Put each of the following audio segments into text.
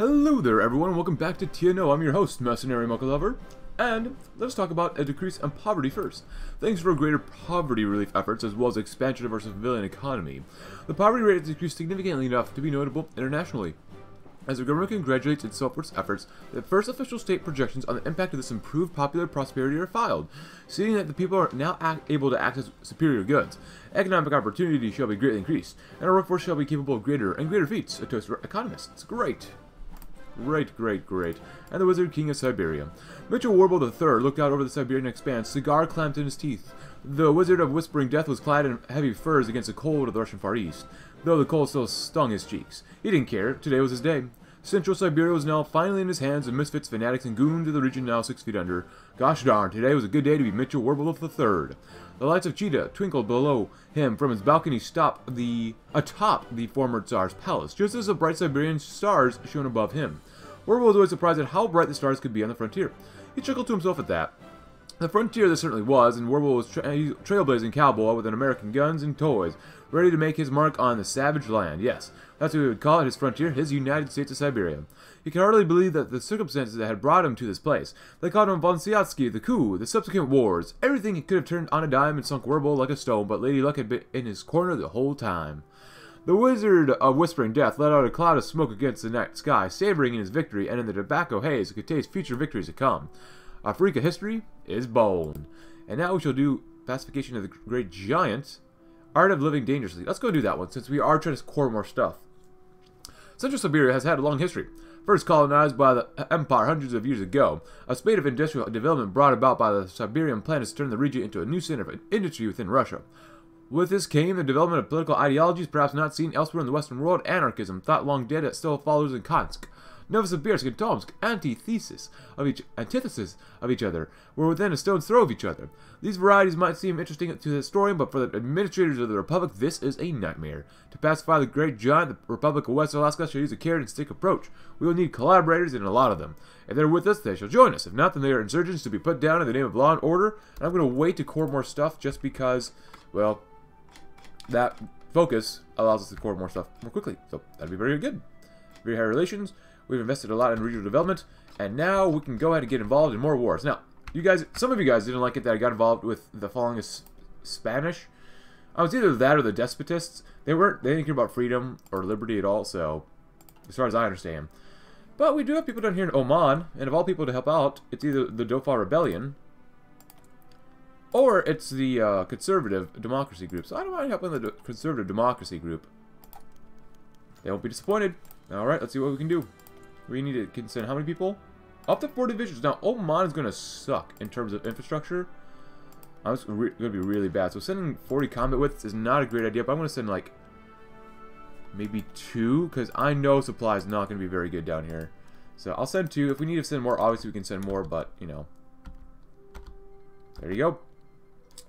Hello there everyone, welcome back to TNO. I'm your host, Mercenary Mochalover, and let's talk about a decrease in poverty first. Thanks for greater poverty relief efforts as well as expansion of our civilian economy, the poverty rate has decreased significantly enough to be notable internationally. As the government congratulates itself for its efforts, the first official state projections on the impact of this improved popular prosperity are filed, seeing that the people are now able to access superior goods. Economic opportunity shall be greatly increased, and our workforce shall be capable of greater and greater feats, a toast for economists. Great. Great, great, great. And the Wizard King of Siberia. Mitchell WerBell III looked out over the Siberian expanse, cigar clamped in his teeth. The Wizard of Whispering Death was clad in heavy furs against the cold of the Russian Far East, though the cold still stung his cheeks. He didn't care. Today was his day. Central Siberia was now finally in his hands, and misfits, fanatics, and goons of the region now 6 feet under. Gosh darn, today was a good day to be Mitchell WerBell III. The lights of Chita twinkled below him from his balcony atop the former Tsar's palace, just as the bright Siberian stars shone above him. WerBell was always surprised at how bright the stars could be on the frontier. He chuckled to himself at that. The frontier there certainly was, and WerBell was a trailblazing cowboy with an American guns and toys, ready to make his mark on the savage land. Yes, that's what we would call it, his frontier, his United States of Siberia. He could hardly believe that the circumstances that had brought him to this place. They called him Von Siatsky, the coup, the subsequent wars, everything he could have turned on a dime and sunk WerBell like a stone, but Lady Luck had been in his corner the whole time. The Wizard of Whispering Death let out a cloud of smoke against the night sky, savoring in his victory, and in the tobacco haze could taste future victories to come. Our freak of history is bone. And now we shall do Pacification of the Great Giant, Art of Living Dangerously. Let's go do that one, since we are trying to score more stuff. Central Siberia has had a long history. First colonized by the empire hundreds of years ago, a spate of industrial development brought about by the Siberian plan has turned the region into a new center of industry within Russia. With this came the development of political ideologies perhaps not seen elsewhere in the Western world, anarchism, thought long dead that still follows in Konsk. Novosibirsk and Tomsk, antithesis of each other, were within a stone's throw of each other. These varieties might seem interesting to the historian, but for the administrators of the Republic, this is a nightmare. To pacify the Great Giant, the Republic of West Alaska shall use a carrot-and-stick approach. We will need collaborators, and a lot of them. If they're with us, they shall join us. If not, then they are insurgents to be put down in the name of law and order. And I'm going to wait to core more stuff just because, well, that focus allows us to core more stuff more quickly. So that'd be very good. Very high relations. We've invested a lot in regional development, and now we can go ahead and get involved in more wars. Now, you guys, some of you guys didn't like it that I got involved with the following Spanish. I was either that or the despotists. They didn't care about freedom or liberty at all, so, as far as I understand. But we do have people down here in Oman, and of all people to help out, it's either the Dofa Rebellion, or it's the Conservative Democracy Group. So I don't mind helping the Conservative Democracy Group. They won't be disappointed. Alright, let's see what we can do. We need to consent how many people? Up to 4 divisions. Now, Oman is going to suck in terms of infrastructure. It's going to be really bad. So sending 40 combat widths is not a great idea, but I'm going to send, like, maybe 2, because I know supply is not going to be very good down here. So I'll send 2. If we need to send more, obviously we can send more, but, you know. There you go.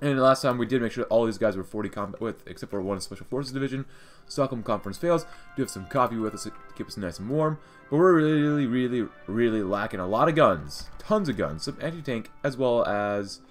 And the last time we did make sure that all these guys were 40 combat width, except for one Special Forces Division. Stockholm Conference fails. Do have some coffee with us to keep us nice and warm. But we're really, really, really lacking a lot of guns. Tons of guns. Some anti-tank, as well as...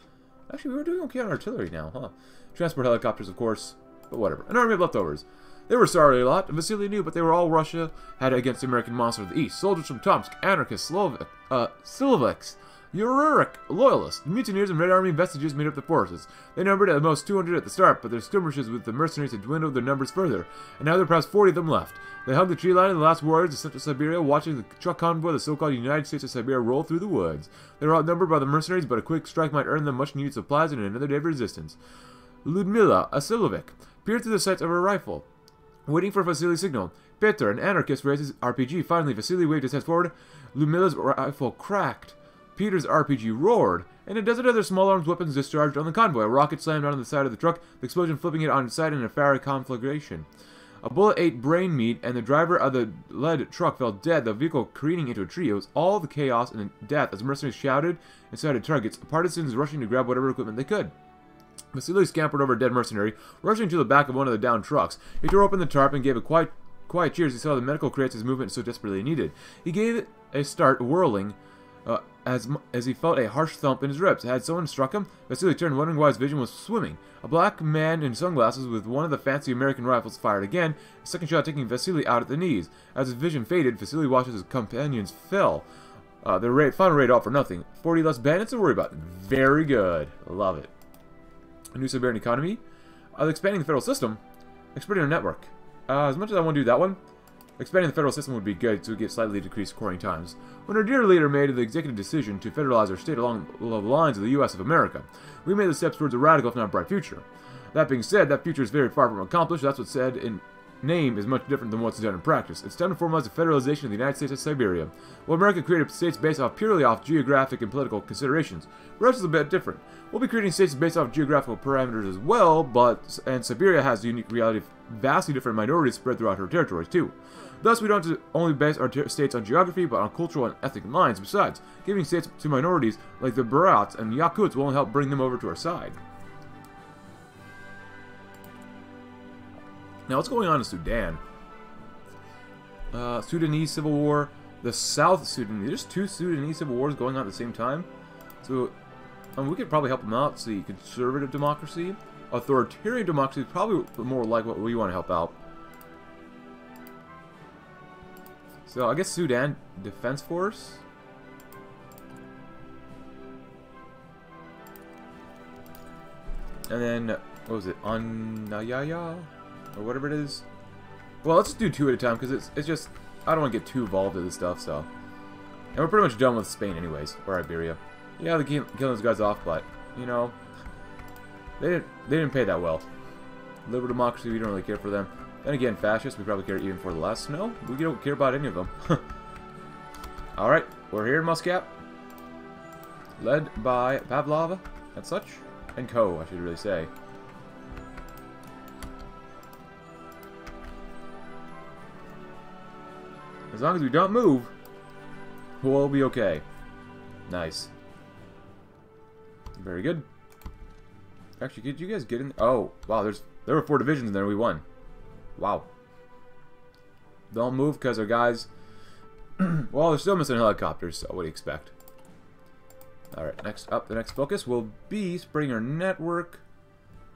Actually, we were doing okay on artillery now, huh? Transport helicopters, of course. But whatever. An army of leftovers. They were sorry a lot, and Vasily knew, but they were all Russia had against the American monster of the East. Soldiers from Tomsk, anarchists, Slovaks. Uraric loyalists, mutineers, and Red Army vestiges made up the forces. They numbered at most 200 at the start, but their skirmishes with the mercenaries had dwindled their numbers further, and now there are perhaps 40 of them left. They hugged the tree line in the last warriors of Central Siberia, watching the truck convoy of the so-called United States of Siberia roll through the woods. They were outnumbered by the mercenaries, but a quick strike might earn them much-needed supplies and another day of resistance. Ludmila, a Silovic, peered through the sights of her rifle, waiting for Vasily's signal. Peter, an anarchist, raised his RPG. Finally, Vasily waved his head forward. Ludmila's rifle cracked. Peter's RPG roared, and a dozen other small arms weapons discharged on the convoy. A rocket slammed onto the side of the truck, the explosion flipping it on its side in a fiery conflagration. A bullet ate brain meat, and the driver of the lead truck fell dead, the vehicle careening into a tree. It was all the chaos and death as mercenaries shouted and sighted targets, partisans rushing to grab whatever equipment they could. Vasily scampered over a dead mercenary, rushing to the back of one of the downed trucks. He tore open the tarp and gave a quiet cheer as he saw the medical crates his movement so desperately needed. He gave it a start, whirling as he felt a harsh thump in his ribs. Had someone struck him? Vasily turned, wondering why his vision was swimming. A black man in sunglasses with one of the fancy American rifles fired again, a second shot taking Vasily out at the knees. As his vision faded, Vasily watched as his companions fell. The final raid all for nothing. 40 less bandits to worry about. Very good. Love it. A new Siberian economy. Expanding the federal system. Expanding our network. As much as I want to do that one, expanding the federal system would be good to get slightly decreased courting times. When our dear leader made the executive decision to federalize our state along the lines of the U.S. of America, we made the steps towards a radical, if not bright future. That being said, that future is very far from accomplished. That's what's said in name is much different than what's done in practice. It's time to formalize the federalization of the United States of Siberia. While America created states based off purely off geographic and political considerations, Russia is a bit different. We'll be creating states based off geographical parameters as well, and Siberia has the unique reality of vastly different minorities spread throughout her territories too. Thus, we don't have to only base our states on geography, but on cultural and ethnic lines. Besides, giving states to minorities like the Barats and Yakuts will help bring them over to our side. Now, what's going on in Sudan? Sudanese Civil War. The South Sudanese. There's two Sudanese Civil Wars going on at the same time. So, we could probably help them out. Let's see, conservative democracy. Authoritarian democracy is probably more like what we want to help out. So, I guess Sudan Defense Force. And then, what was it? Anyaya? Or whatever it is. Well, let's just do two at a time, because it's just... I don't want to get too involved in this stuff, so... And we're pretty much done with Spain anyways, or Iberia. Yeah, they're killing those guys off, but, you know... They didn't pay that well. Liberal democracy, we don't really care for them. Then again, fascists, we probably care even for the less. No, we don't care about any of them. Alright, we're here in Muscat. Led by Pavlov and such. And co, I should really say. As long as we don't move, we'll be okay. Nice. Very good. Actually, did you guys get in? Oh, wow, there were four divisions in there. We won. Wow. Don't move because our guys... well, they're still missing helicopters, so what do you expect? Alright, next up, the next focus will be spreading our network.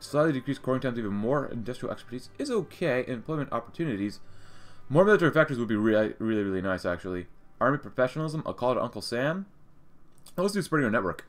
Slightly decreased coring times even more. Industrial expertise is okay. Employment opportunities... More military factories would be really nice, actually. Army professionalism, a call to Uncle Sam. Let's do spreading our network.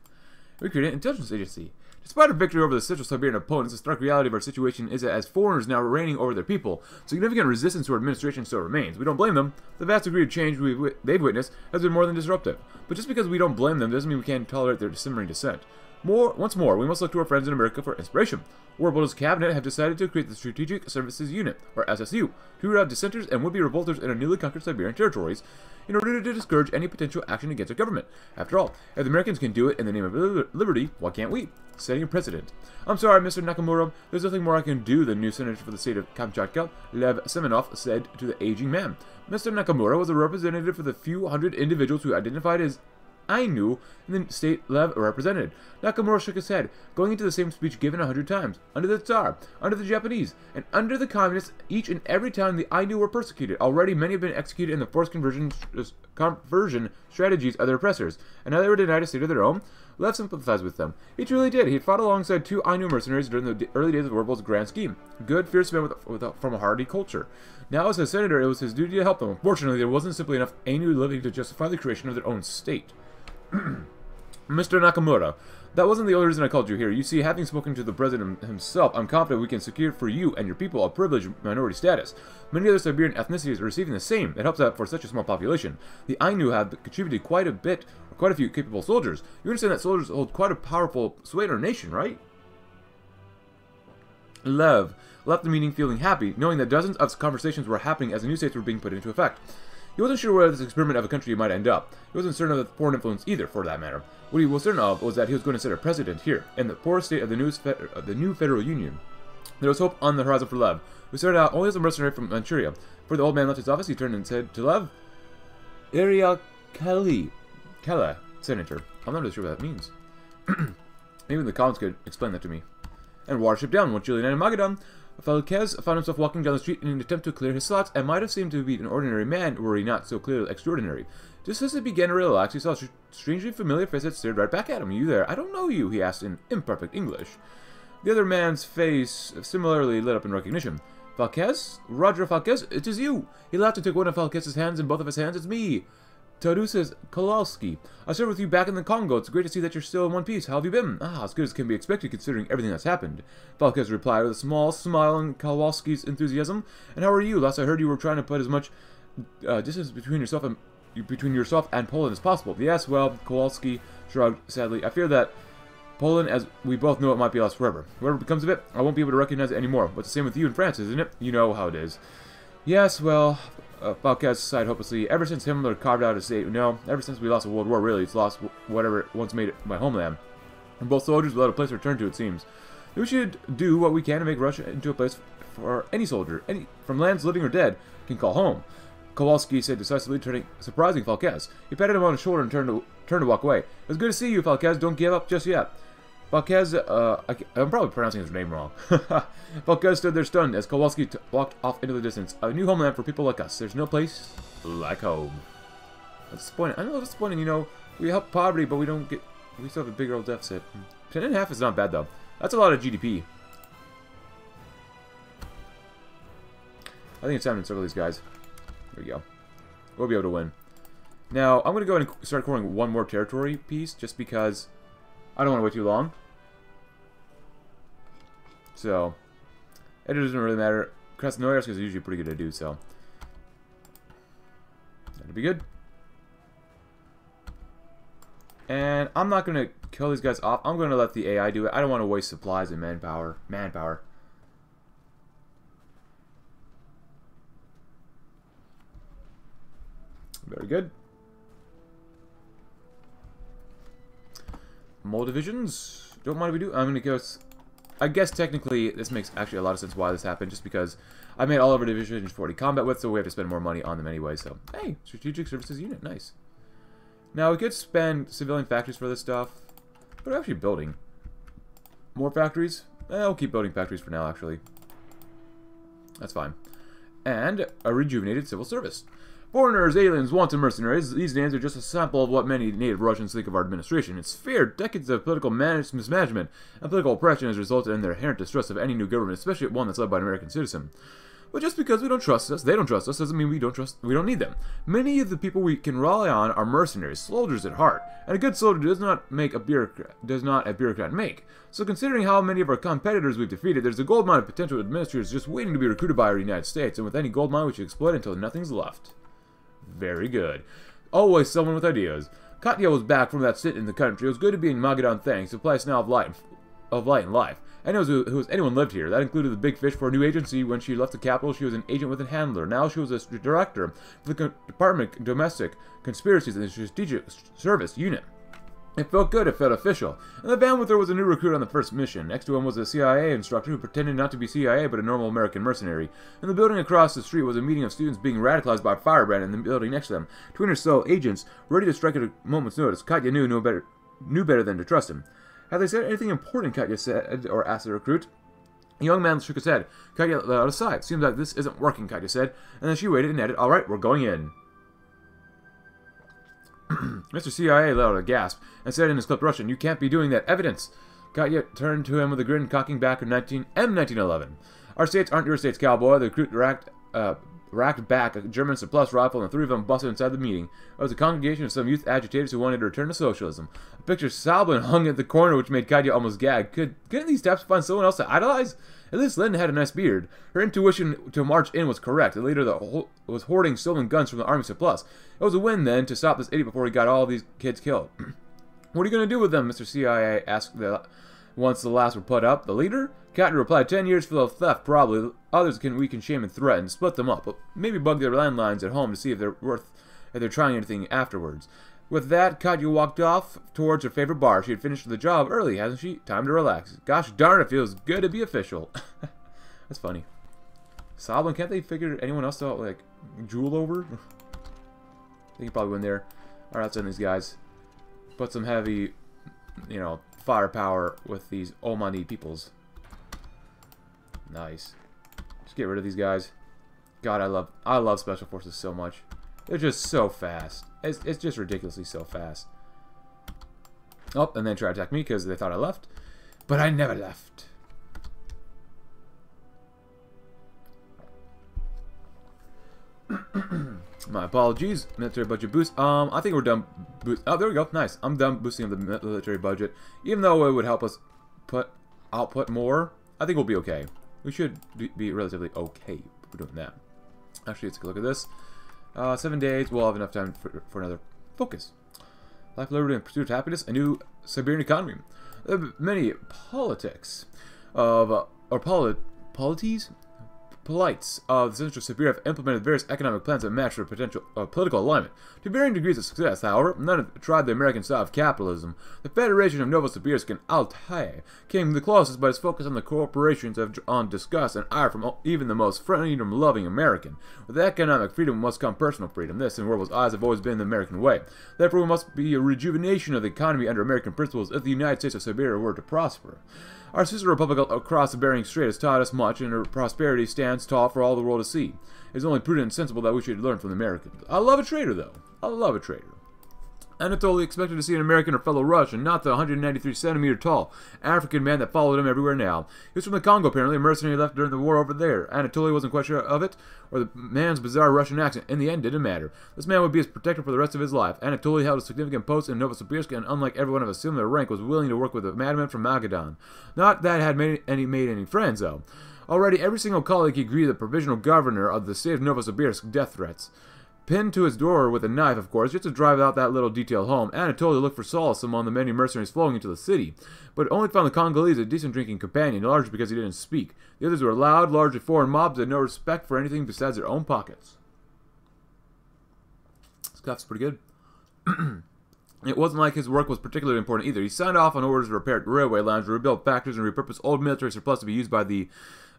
We create an intelligence agency. Despite our victory over the Central Siberian opponents, the stark reality of our situation is that as foreigners now reigning over their people, significant resistance to our administration still remains. We don't blame them. The vast degree of change they've witnessed has been more than disruptive. But just because we don't blame them doesn't mean we can't tolerate their simmering dissent. Once more, we must look to our friends in America for inspiration. Orbel's cabinet have decided to create the Strategic Services Unit, or SSU, to root out dissenters and would-be revolters in our newly conquered Siberian territories in order to discourage any potential action against our government. After all, if the Americans can do it in the name of liberty, why can't we? Setting a precedent. I'm sorry, Mr. Nakamura, there's nothing more I can do, the new senator for the state of Kamchatka, Lev Semenov, said to the aging man. Mr. Nakamura was a representative for the few hundred individuals who identified as Ainu and the state Lev represented. Nakamura shook his head, going into the same speech given 100 times. Under the Tsar, under the Japanese, and under the communists, each and every time the Ainu were persecuted. Already many have been executed in the forced conversion strategies of their oppressors, and now they were denied a state of their own. Lev sympathized with them. He truly did. He had fought alongside two Ainu mercenaries during the early days of Orbel's grand scheme. Good, fierce men from a hardy culture. Now as a senator, it was his duty to help them. Unfortunately, there wasn't simply enough Ainu living to justify the creation of their own state. Mr. Nakamura, that wasn't the only reason I called you here. You see, having spoken to the president himself, I'm confident we can secure for you and your people a privileged minority status. Many other Siberian ethnicities are receiving the same. It helps out for such a small population. The Ainu have contributed quite a few capable soldiers. You understand that soldiers hold quite a powerful sway in our nation, right? Lev left the meeting feeling happy, knowing that dozens of conversations were happening as the new states were being put into effect. He wasn't sure where this experiment of a country might end up. He wasn't certain of the foreign influence either, for that matter. What he was certain of was that he was going to set a precedent here, in the poorest state of the new Federal Union. There was hope on the horizon for Lev, who started out only as a mercenary from Manchuria. Before the old man left his office, he turned and said to Lev, Ariel Kelly, Senator. I'm not really sure what that means. Maybe the columns could explain that to me. And watership down, once Julian and Magadan. Falquez found himself walking down the street in an attempt to clear his thoughts and might have seemed to be an ordinary man were he not so clearly extraordinary. Just as he began to relax, he saw a strangely familiar face that stared right back at him. "You there? I don't know you," he asked in imperfect English. The other man's face similarly lit up in recognition. "Falquez? Roger Falquez? It is you!" He laughed and took one of Falquez's hands in both of his hands. "It's me, Tadeusz Kowalski. I served with you back in the Congo. It's great to see that you're still in one piece. How have you been?" "Ah, as good as can be expected considering everything that's happened," Falquez replied with a small smile on Kowalski's enthusiasm. "And how are you? Last I heard you were trying to put as much distance between yourself and Poland as possible." "Yes, well," Kowalski shrugged sadly, "I fear that Poland, as we both know it, might be lost forever. Whatever becomes of it, I won't be able to recognize it anymore. But the same with you and France, isn't it? You know how it is." "Yes, well," Falquez sighed hopelessly, "ever since Himmler carved out his state, ever since we lost the World War, really, it's lost whatever it once made it my homeland. And both soldiers without a place to return to, it seems. We should do what we can to make Russia into a place for any soldier, from lands living or dead, can call home," Kowalski said decisively, surprising Falquez. He patted him on the shoulder and turned to walk away. "It's good to see you, Falquez. Don't give up just yet." Falquez, I'm probably pronouncing his name wrong. Falquez stood there stunned as Kowalski walked off into the distance. "A new homeland for people like us. There's no place like home." That's disappointing. I know it's disappointing, we help poverty, but we still have a big old deficit. 10.5 is not bad, though. That's a lot of GDP. I think it's time to settle these guys. There we go. We'll be able to win. Now, I'm going to go ahead and start coring one more territory piece, just because I don't want to wait too long. So, it doesn't really matter. Krasnoyarsk is usually pretty good to do, so that'll be good. And I'm not going to kill these guys off. I'm going to let the AI do it. I don't want to waste supplies and manpower. Very good. More divisions. Don't mind if we do. I'm going to go. I guess technically this makes actually a lot of sense why this happened, just because I made all of our divisions 40 combat with, so we have to spend more money on them anyway. So, hey, Strategic Services Unit. Nice. Now, we could spend civilian factories for this stuff, but we're actually building more factories. I'll keep building factories for now, actually. That's fine. And a rejuvenated civil service. Foreigners, aliens, wanton mercenaries, these names are just a sample of what many native Russians think of our administration. It's feared decades of political mismanagement and political oppression has resulted in their inherent distrust of any new government, especially one that's led by an American citizen. But just because we don't trust us, they don't trust us, doesn't mean we don't need them. Many of the people we can rely on are mercenaries, soldiers at heart, and a good soldier does not a bureaucrat make. So considering how many of our competitors we've defeated, there's a gold mine of potential administrators just waiting to be recruited by our United States, and with any gold mine we should exploit until nothing's left. Very good. Always someone with ideas. Katya was back from that sit in the country. It was good to be in Magadan, thanks. A place now of light and life. Ainu who anyone lived here. That included the big fish for a new agency. When she left the capital, she was an agent with a handler. Now she was a director for the Department of Domestic Conspiracies and the Strategic Service Unit. It felt good, it felt official. In the van with her was a new recruit on the first mission. Next to him was a CIA instructor who pretended not to be CIA, but a normal American mercenary. In the building across the street was a meeting of students being radicalized by a firebrand in the building next to them. 20 or so agents, ready to strike at a moment's notice. Katya knew better than to trust him. Had they said anything important, Katya said, or asked the recruit? The young man shook his head. Katya let out a sigh. "Seems like this isn't working," Katya said. And then she waited and added, "All right, we're going in." Mr. CIA let out a gasp and said in his clipped Russian, "You can't be doing that. Evidence." Katya turned to him with a grin, cocking back her M1911. "Our states aren't your states, cowboy." The recruit racked back a German surplus rifle, and the three of them busted inside the meeting. It was a congregation of some youth agitators who wanted to return to socialism. A picture of Sablin hung at the corner, which made Katya almost gag. Couldn't these taps find someone else to idolize? At least Linda had a nice beard. Her intuition to march in was correct. The leader was hoarding stolen guns from the army surplus. It was a win, then, to stop this idiot before he got all these kids killed. "What are you going to do with them?" Mr. CIA asked once the last were put up. The leader? Katya replied, 10 years for the theft, probably. Others we can shame and threaten. Split them up. Maybe bug their landlines at home to see if they're trying anything afterwards." With that, Katya walked off towards her favorite bar. She had finished the job early, hasn't she? Time to relax. Gosh darn, it feels good to be official. That's funny. Sablin, can't they figure anyone else out, like, drool over? They can probably win there. Alright, let's end these guys. Put some heavy, firepower with these Omani peoples. Nice. Just get rid of these guys. God, I love Special Forces so much. They're just so fast. It's just ridiculously so fast. Oh, and they tried to attack me because they thought I left. But I never left. My apologies. Military budget boost. I think we're done. Oh, there we go. Nice. I'm done boosting the military budget. Even though it would help us put output more, I think we'll be okay. We should be relatively okay for doing that. Actually, let's look at this. 7 days. We'll have enough time for another focus. Life, liberty, and pursuit of happiness. A new Siberian economy. There are many politics of polites of the Central Siberia have implemented various economic plans that match their potential political alignment. To varying degrees of success, however, none have tried the American style of capitalism. The Federation of Novosibirsk and Altai came the closest, but its focus on the corporations have drawn disgust and ire from even the most freedom-loving American. With economic freedom must come personal freedom. This, in WerBell's eyes, have always been the American way. Therefore, we must be a rejuvenation of the economy under American principles if the United States of Siberia were to prosper. Our sister republic across the Bering Strait has taught us much, and her prosperity stands tall for all the world to see. It is only prudent and sensible that we should learn from the Americans. I love a trader, though. I love a trader. Anatoly expected to see an American or fellow Russian, not the 193-centimeter tall African man that followed him everywhere now. He was from the Congo, apparently, a mercenary left during the war over there. Anatoly wasn't quite sure of it, or the man's bizarre Russian accent. In the end, it didn't matter. This man would be his protector for the rest of his life. Anatoly held a significant post in Novosibirsk, and unlike everyone of a similar rank, was willing to work with a madman from Magadan. Not that had made any friends, though. Already, every single colleague he greeted the provisional governor of the state of Novosibirsk death threats. Pinned to his door with a knife, of course, just to drive out that little detail home. Anatoly looked for solace among the many mercenaries flowing into the city, but only found the Congolese a decent drinking companion, largely because he didn't speak. The others were loud, largely foreign mobs that had no respect for anything besides their own pockets. This cuff's pretty good. It wasn't like his work was particularly important either. He signed off on orders to repair railway lines, rebuild factories, and repurpose old military surplus to be used by the...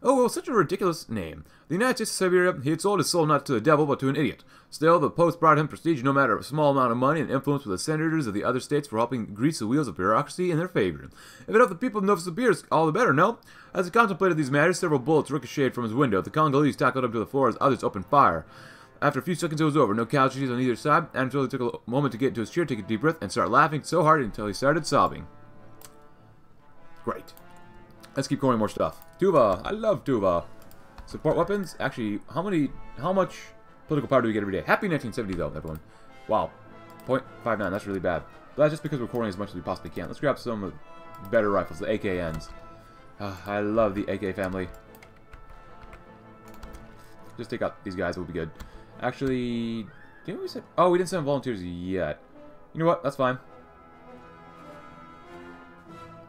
Oh, well, such a ridiculous name. The United States of Siberia, he had sold his soul not to the devil, but to an idiot. Still, the post brought him prestige, no matter a small amount of money, and influence with the senators of the other states for helping grease the wheels of bureaucracy in their favor. If it helped the people of Novosibirsk, all the better, no? As he contemplated these matters, several bullets ricocheted from his window. The Congolese tackled him to the floor as others opened fire. After a few seconds, it was over. No casualties on either side. Anatoly took a moment to get into his chair, take a deep breath, and start laughing so hard until he started sobbing. Great. Let's keep going. More stuff. Tuva. I love Tuva. Support weapons. Actually, how much political power do we get every day? Happy 1970, though, everyone. Wow. 0.59. That's really bad. But that's just because we're recording as much as we possibly can. Let's grab some better rifles, the AKNs. I love the AK family. Just take out these guys. We'll be good. Actually, didn't we send... Oh, we didn't send volunteers yet. You know what? That's fine.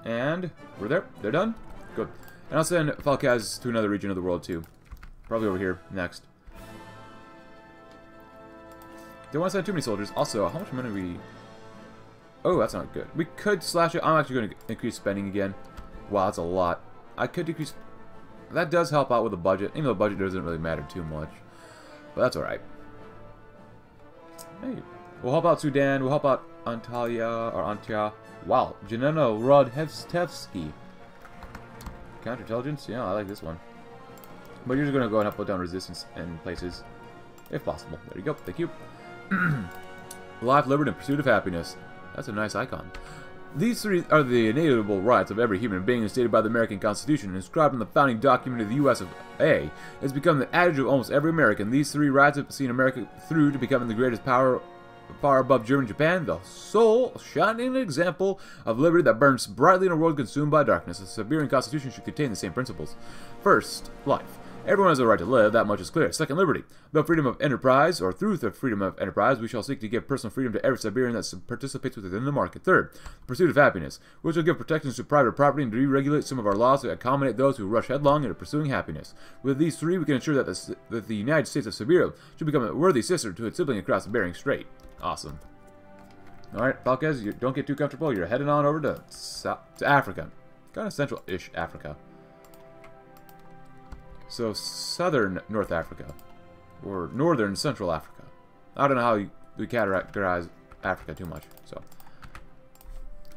And we're there. They're done. Good. And I'll send Falquez to another region of the world, too. Probably over here next. Don't want to send too many soldiers. Also, how much money we... Oh, that's not good. We could slash it. I'm actually going to increase spending again. Wow, that's a lot. I could decrease... That does help out with the budget, even though the budget doesn't really matter too much. But that's alright. Hey, we'll help out Sudan. We'll help out Antalya. Wow, Janina Rodhevstevsky. Counterintelligence? Yeah, I like this one. But you're just going to go and help put down resistance in places, if possible. There you go. Thank you. Life, liberty, and pursuit of happiness. That's a nice icon. These three are the inalienable rights of every human being, as stated by the American Constitution, inscribed in the founding document of the U.S. of A. It has become the adage of almost every American. These three rights have seen America through to becoming the greatest power, far above Germany and Japan, the sole shining example of liberty that burns brightly in a world consumed by darkness. The Siberian Constitution should contain the same principles. First, life. Everyone has the right to live, that much is clear. Second, liberty. Through the freedom of enterprise, we shall seek to give personal freedom to every Siberian that participates within the market. Third, the pursuit of happiness, which will give protections to private property and deregulate some of our laws to accommodate those who rush headlong into pursuing happiness. With these three, we can ensure that the United States of Siberia should become a worthy sister to its sibling across the Bering Strait. Awesome. Alright, Falquez, you don't get too comfortable. You're heading on over to Africa. Kind of central-ish Africa. So, southern North Africa, or northern Central Africa. I don't know how we categorize Africa too much, so.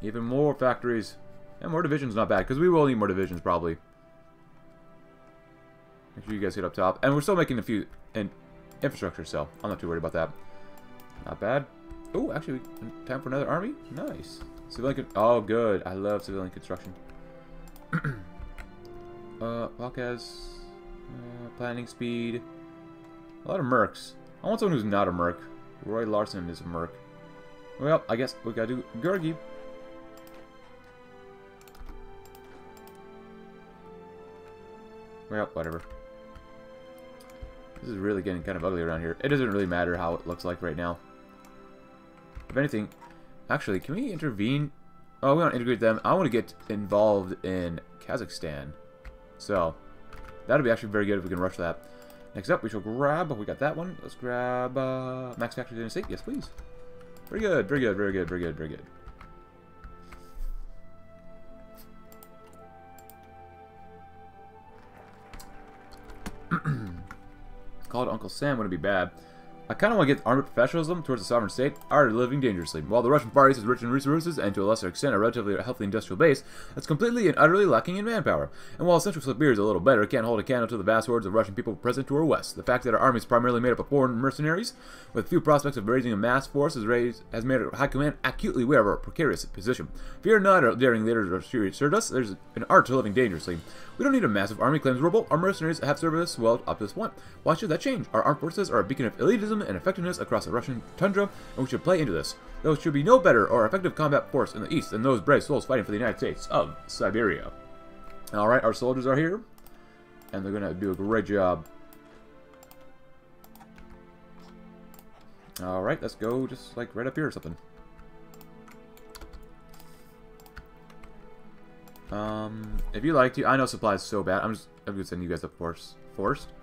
Even more factories, and more divisions, not bad, because we will need more divisions, probably. Make sure you guys get up top. And we're still making a few in infrastructure, so I'm not too worried about that. Not bad. Oh, actually, time for another army? Nice. Civilian. Oh, good. I love civilian construction. Falquez. Planning speed. A lot of mercs. I want someone who's not a merc. Roy Larson is a merc. Well, I guess we gotta do Gurgi. Well, whatever. This is really getting kind of ugly around here. It doesn't really matter how it looks like right now. If anything, actually, can we intervene? Oh, we don't integrate them. I want to get involved in Kazakhstan. So, that'll be actually very good if we can rush that. Next up, we shall grab... We got that one. Let's grab... Max Factory Dynasty. Yes, please. Very good, very good, very good, very good, very good. Called Uncle Sam wouldn't be bad. I kind of want to get armed professionalism towards the sovereign state are living dangerously. While the Russian Far East is rich in resources and to a lesser extent a relatively healthy industrial base, that's completely and utterly lacking in manpower. And while Central Siberia is a little better, it can't hold a candle to the vast hordes of Russian people present to our west. The fact that our army is primarily made up of foreign mercenaries, with few prospects of raising a mass force, has made our high command acutely aware of our precarious position. Fear not, our daring leaders are serious. Sure, there's an art to living dangerously. We don't need a massive army, claims Orbel. Our mercenaries have served us well up to this point. Why should that change? Our armed forces are a beacon of elitism and effectiveness across the Russian tundra, and we should play into this. There should be no better or effective combat force in the East than those brave souls fighting for the United States of Siberia. Alright, our soldiers are here, and they're going to do a great job. Alright, let's go just like right up here or something. If you like to, I know supply is so bad, I'm going to send you guys up first.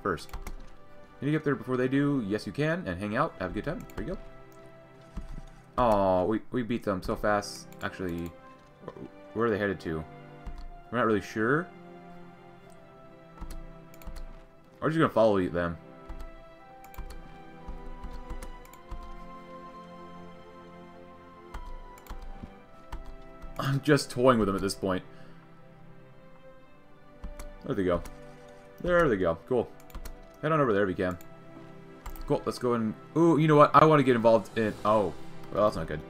Can you get up there before they do? Yes, you can. And hang out. Have a good time. There you go. Aw, we beat them so fast. Actually, where are they headed to? We're not really sure. We're just going to follow them. I'm just toying with them at this point. There they go. There they go. Cool. Head on over there if you can. Cool, let's go and... Ooh, you know what? I want to get involved in... Oh, well, that's not good.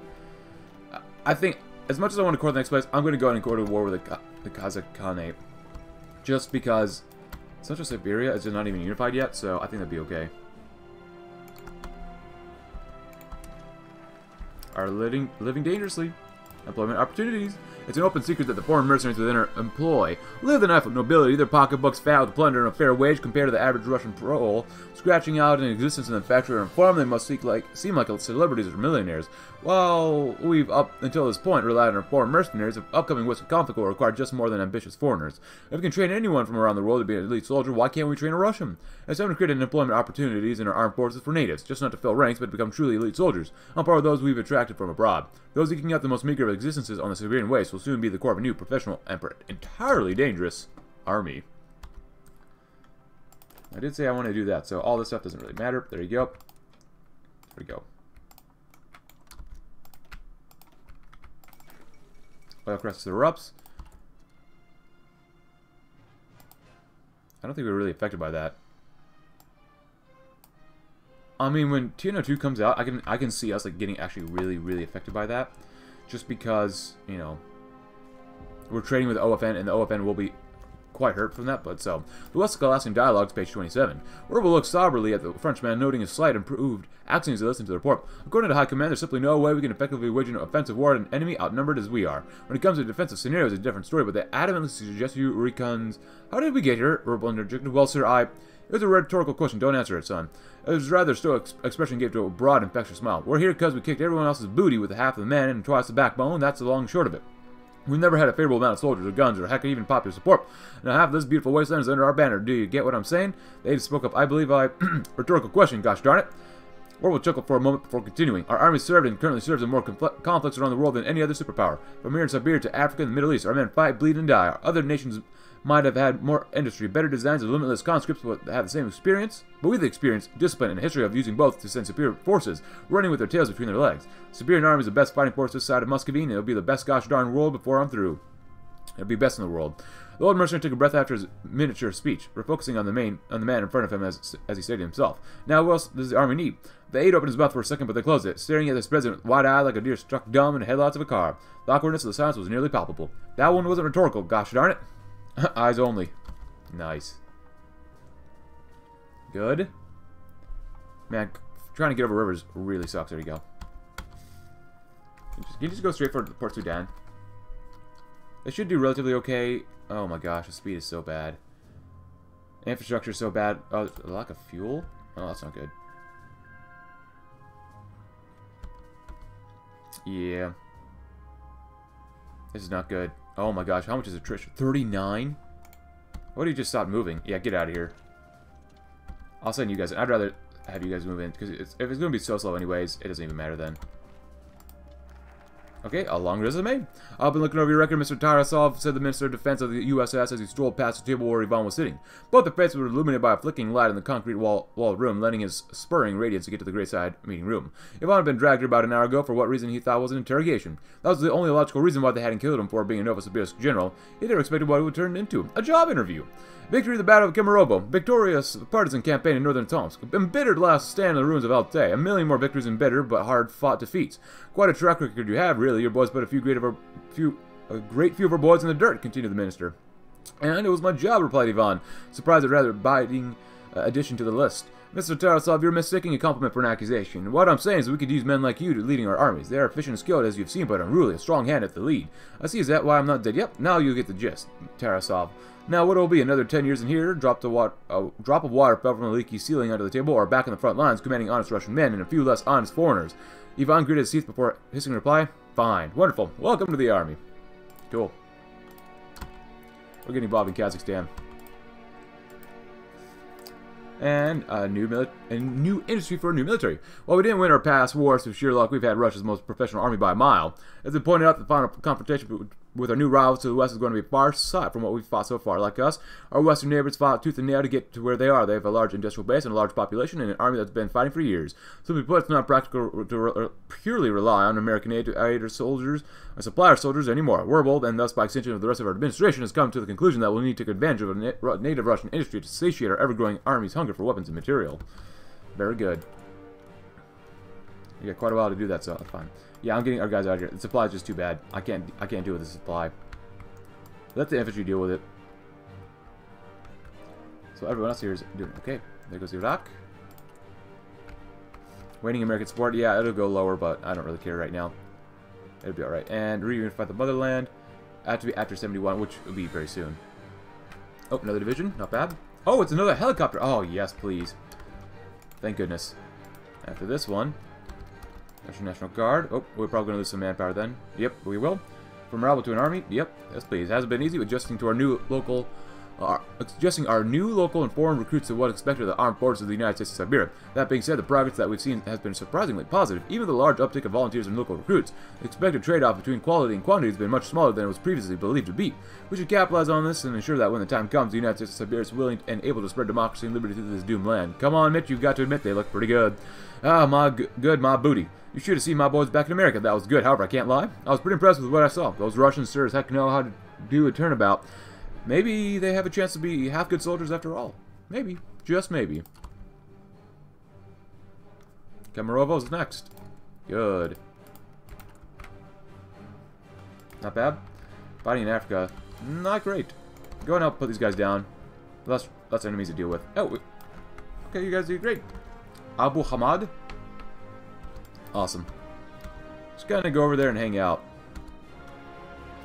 I think, as much as I want to court the next place, I'm going to go ahead and go to war with the Kazakh Khanate. Just because Central Siberia is just not even unified yet, so I think that'd be okay. Are living dangerously. Employment opportunities. It's an open secret that the foreign mercenaries within our employ live the life of nobility, their pocketbooks fat with plunder and a fair wage compared to the average Russian parole, scratching out an existence in the factory and farm. They must seem like celebrities or millionaires. While we've up until this point relied on our foreign mercenaries, the upcoming Western conflict will require just more than ambitious foreigners. If we can train anyone from around the world to be an elite soldier, why can't we train a Russian? As time to create employment opportunities in our armed forces for natives, just not to fill ranks but to become truly elite soldiers, on par with those we've attracted from abroad. Those eking out the most meager of existences on the Siberian waste will soon be the core of a new professional and entirely dangerous army. I did say I want to do that, so all this stuff doesn't really matter. There you go. There we go. Oil crest erupts. I don't think we were really affected by that. I mean, when TNO2 comes out, I can see us like getting actually really, really affected by that, just because you know we're trading with OFN, and the OFN will be quite hurt from that. But so the West Scholastic Dialogues, page 27. Orbel looks soberly at the Frenchman, noting his slight improved accent as he listens to the report. According to High Command, there's simply no way we can effectively wage an offensive war at an enemy outnumbered as we are. When it comes to defensive scenarios, it's a different story. But they adamantly suggest you recons. How did we get here? Orbel interjected. Well, sir, It was a rhetorical question. Don't answer it, son. It was rather stoic expression gave to a broad, infectious smile. We're here because we kicked everyone else's booty with half the men and twice the backbone. That's the long short of it. We've never had a favorable amount of soldiers or guns or heck even popular support. Now half this beautiful wasteland is under our banner. Do you get what I'm saying? They spoke up. I believe I... rhetorical question. Gosh darn it. Orbel chuckled for a moment before continuing. Our army served and currently serves in more conflicts around the world than any other superpower. From here in Siberia to Africa and the Middle East, our men fight, bleed, and die. Our other nations... might have had more industry, better designs of limitless conscripts but have the same experience, but with the experience, discipline, and history of using both to send superior forces, running with their tails between their legs. Siberian army is the best fighting force this side of Muscovine, and it'll be the best gosh darn world before I'm through. It'll be best in the world. The old mercenary took a breath after his miniature speech, refocusing on the man in front of him as he stated himself. Now, what else does the army need? The aide opened his mouth for a second, but they closed it, staring at this president wide-eyed like a deer struck dumb in the headlights of a car. The awkwardness of the silence was nearly palpable. That one wasn't rhetorical, gosh darn it. Eyes only. Nice. Good. Man, trying to get over rivers really sucks. There we go. Can you just go straight for Port Sudan? They should do relatively okay. Oh my gosh, the speed is so bad. Infrastructure is so bad. Oh, there's a lack of fuel? Oh, that's not good. Yeah. This is not good. Oh my gosh, how much is attrition? 39? What do you just stop moving? Yeah, get out of here. I'll send you guys. I'd rather have you guys move in, because if it's going to be so slow anyways, it doesn't even matter then. Okay, a long resume. I've been looking over your record, Mr. Tarasov, said the Minister of Defense of the USS as he strolled past the table where Ivan was sitting. Both the faces were illuminated by a flickering light in the concrete walled room, lending his spurring radiance to get to the great side meeting room. Ivan had been dragged about an hour ago for what reason he thought was an interrogation. That was the only logical reason why they hadn't killed him for being a Novosibirsk general. He never expected what it would turn into. A job interview. Victory of the Battle of Kemerovo. Victorious partisan campaign in northern Tomsk. Embittered last stand in the ruins of Altay. A million more victories and bitter but hard-fought defeats. Quite a track record you have, really. Your boys put a great few of our boys in the dirt, continued the minister. And it was my job, replied Ivan, surprised at rather biting addition to the list. Mr. Tarasov, you're mistaking a compliment for an accusation. What I'm saying is we could use men like you to leading our armies. They are efficient and skilled, as you've seen, but unruly, a strong hand at the lead. I see, is that why I'm not dead? Yep, now you get the gist, Tarasov. Now what will be another 10 years in here? A drop of water fell from the leaky ceiling under the table or back in the front lines, commanding honest Russian men and a few less honest foreigners. Ivan gritted his teeth before hissing a reply. Fine. Wonderful. Welcome to the army. Cool. We're getting involved in Kazakhstan. And a new industry for a new military. While we didn't win our past wars through sheer luck, we've had Russia's most professional army by a mile. As we pointed out, the final confrontation with our new rivals to the west is going to be far sight from what we've fought so far. Like us, our western neighbors fought tooth and nail to get to where they are. They have a large industrial base and a large population and an army that's been fighting for years. Simply put, it's not practical to purely rely on American aid to aid our soldiers or supply our soldiers anymore. WerBell, and thus by extension of the rest of our administration, has come to the conclusion that we'll need to take advantage of a native Russian industry to satiate our ever-growing army's hunger for weapons and material. Very good. You got quite a while to do that, so that's fine. Yeah, I'm getting our guys out of here. The supply is just too bad. I can't deal with the supply. Let the infantry deal with it. So everyone else here is doing okay. There goes Iraq. Waiting American support. Yeah, it'll go lower, but I don't really care right now. It'll be all right. And reunify the motherland. After 71, which will be very soon. Oh, another division. Not bad. Oh, it's another helicopter. Oh yes, please. Thank goodness. After this one. National Guard. Oh, we're probably going to lose some manpower then. Yep, we will. From rival to an army. Yep, yes please. Hasn't been easy adjusting to our new local... adjusting our new local and foreign recruits to what is expected of the armed forces of the United States of Siberia. That being said, the progress that we've seen has been surprisingly positive. Even the large uptick of volunteers and local recruits, the expected trade-off between quality and quantity has been much smaller than it was previously believed to be. We should capitalize on this and ensure that when the time comes, the United States of Siberia is willing and able to spread democracy and liberty through this doomed land. Come on, Mitch, you've got to admit they look pretty good. Ah, my good, my booty. You should have seen my boys back in America. That was good. However, I can't lie. I was pretty impressed with what I saw. Those Russians sure as heck know how to do a turnabout. Maybe they have a chance to be half good soldiers after all. Maybe. Just maybe. Kemerovo's next. Good. Not bad. Fighting in Africa. Not great. Go and help put these guys down. Less enemies to deal with. Oh, okay, you guys did great. Abu Hamad. Awesome. Just gonna go over there and hang out.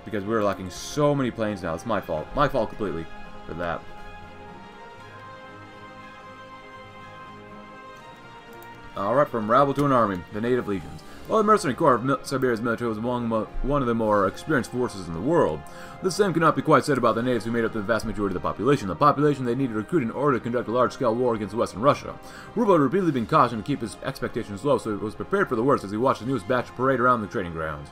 Because we're lacking so many planes now. It's my fault. My fault completely for that. Alright, from rabble to an army. The Native Legions. Well, the Mercenary Corps of Siberia's military was among one of the more experienced forces in the world. The same cannot be quite said about the natives who made up the vast majority of the population. The population they needed to recruit in order to conduct a large-scale war against Western Russia. WerBell had repeatedly been cautioned to keep his expectations low, so he was prepared for the worst as he watched the newest batch parade around the training grounds.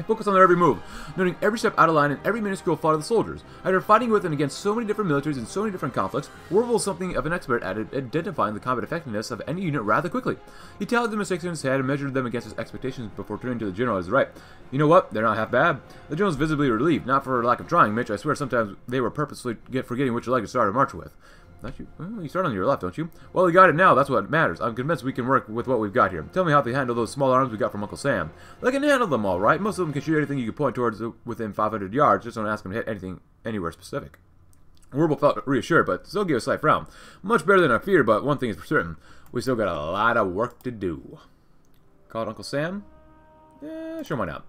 and focused on their every move, noting every step out of line and every minuscule flaw of the soldiers. After fighting with and against so many different militaries in so many different conflicts, Orbel was something of an expert at identifying the combat effectiveness of any unit rather quickly. He tallied the mistakes in his head and measured them against his expectations before turning to the general as right. You know what? They're not half bad. The general was visibly relieved, not for lack of trying, Mitch. I swear sometimes they were purposely forgetting which leg to start a march with. Not you. Well, you start on your left, don't you? Well, we got it now. That's what matters. I'm convinced we can work with what we've got here. Tell me how they handle those small arms we got from Uncle Sam. They can handle them all right. Most of them can shoot anything you can point towards within 500 yards. Just don't ask them to hit anything anywhere specific. Orbel felt reassured, but still gave a slight frown. Much better than I feared, but one thing is for certain. We still got a lot of work to do. Called Uncle Sam? Eh, sure, why not?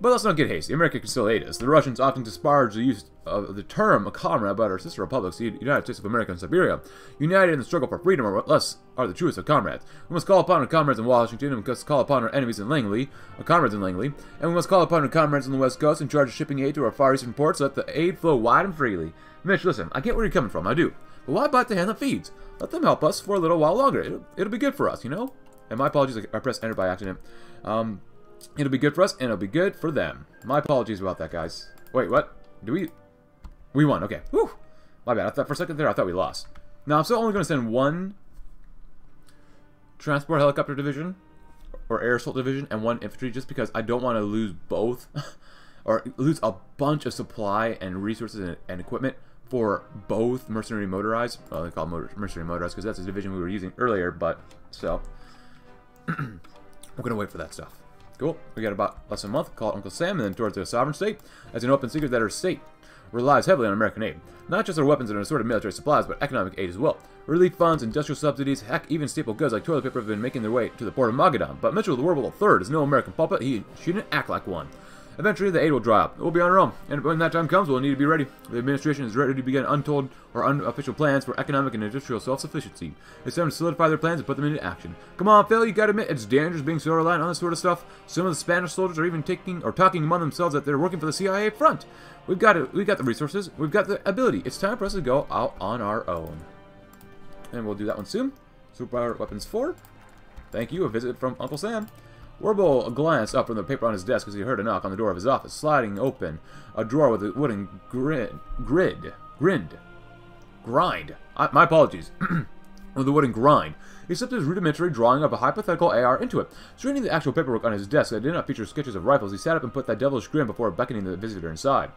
But let's not get hasty. America can still aid us. The Russians often disparage the use of the term comrade about our sister republics, the United States of America and Siberia. United in the struggle for freedom, or less, are the truest of comrades. We must call upon our comrades in Washington, and we must call upon our enemies in Langley, our comrades in Langley, and we must call upon our comrades on the West Coast in charge of shipping aid to our Far Eastern ports. Let the aid flow wide and freely. Mitch, listen, I get where you're coming from, I do. But why bite the hand that feeds? Let them help us for a little while longer. It'll be good for us, you know? And my apologies, I pressed enter by accident. It'll be good for us, and it'll be good for them. My apologies about that, guys. Wait, what? Do we... We won, okay. Whew! My bad. I thought, for a second there, I thought we lost. Now, I'm still only going to send one transport helicopter division, or air assault division, and one infantry, just because I don't want to lose both, or lose a bunch of supply and resources and equipment for both mercenary motorized. Well, they call it mercenary motorized, because that's the division we were using earlier, but, so. We're going to wait for that stuff. Cool. We got about less than a month. Call it Uncle Sam, and then towards the sovereign state. As an open secret that our state relies heavily on American aid. Not just our weapons and assorted military supplies, but economic aid as well. Relief funds, industrial subsidies, heck, even staple goods like toilet paper have been making their way to the port of Magadan. But Mitchell WerBell III is no American puppet. He shouldn't act like one. Eventually, the aid will dry up. We'll be on our own, and when that time comes, we'll need to be ready. The administration is ready to begin untold or unofficial plans for economic and industrial self-sufficiency. It's time to solidify their plans and put them into action. Come on, Phil, you gotta admit, it's dangerous being so reliant on this sort of stuff. Some of the Spanish soldiers are even taking or talking among themselves that they're working for the CIA front. We've got it. We've got the resources. We've got the ability. It's time for us to go out on our own. And we'll do that one soon. Superpower Weapons 4. Thank you. A visit from Uncle Sam. Orbel glanced up from the paper on his desk as he heard a knock on the door of his office, sliding open a drawer with a wooden grind. My apologies. With a wooden grind. He slipped his rudimentary drawing of a hypothetical AR into it. Straightening the actual paperwork on his desk that did not feature sketches of rifles, he sat up and put that devilish grin before beckoning the visitor inside.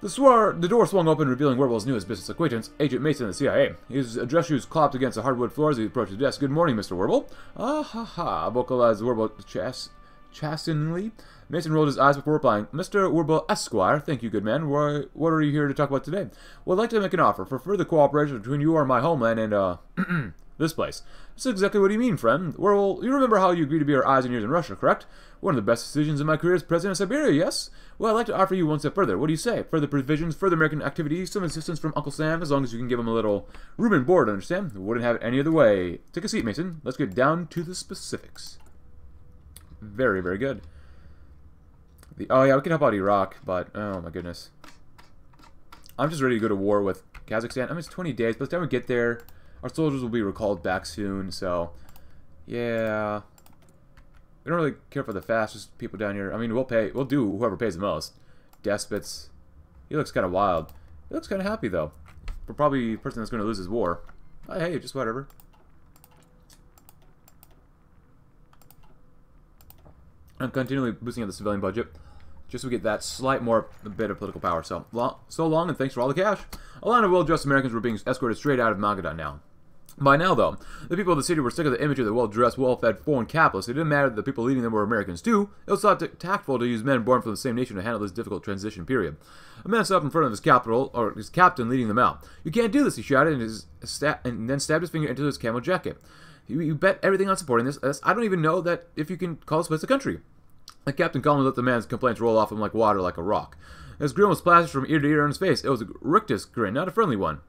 The door swung open, revealing Orbel's newest business acquaintance, Agent Mason of the CIA. His dress shoes clopped against the hardwood floor as he approached the desk. Good morning, Mr. Orbel. Ah ha ha, vocalized Orbel chasteningly. Mason rolled his eyes before replying, Mr. Orbel Esquire, thank you, good man. What are you here to talk about today? Well, I'd like to make an offer for further cooperation between you and my homeland and, this place. That's exactly what you mean, friend. Well, you remember how you agreed to be our eyes and ears in Russia, correct? One of the best decisions in my career as president of Siberia, yes? Well, I'd like to offer you one step further. What do you say? Further provisions, further American activities, some assistance from Uncle Sam, as long as you can give him a little room and board, understand? Wouldn't have it any other way. Take a seat, Mason. Let's get down to the specifics. Very, very good. Oh yeah, we can help out Iraq, but, oh my goodness. I'm just ready to go to war with Kazakhstan. I mean, it's 20 days, by the time we get there... Our soldiers will be recalled back soon, so... Yeah... We don't really care for the fastest people down here. I mean, we'll do whoever pays the most. Despots. He looks kind of wild. He looks kind of happy, though. For probably a person that's going to lose his war. Oh, hey, just whatever. I'm continually boosting up the civilian budget. Just so we get that slight more bit of political power. So long, and thanks for all the cash. A line of well-dressed Americans were being escorted straight out of Magadan now. By now, though, the people of the city were sick of the image of the well-dressed, well-fed foreign capitalists. It didn't matter that the people leading them were Americans, too. It was thought tactful to use men born from the same nation to handle this difficult transition period. A man stood up in front of his captain leading them out. You can't do this, he shouted, and then stabbed his finger into his camo jacket. You bet everything on supporting this. I don't even know that if you can call this place a country. The captain calmly let the man's complaints roll off him like water, like a rock. His grin was plastered from ear to ear on his face. It was a rictus grin, not a friendly one.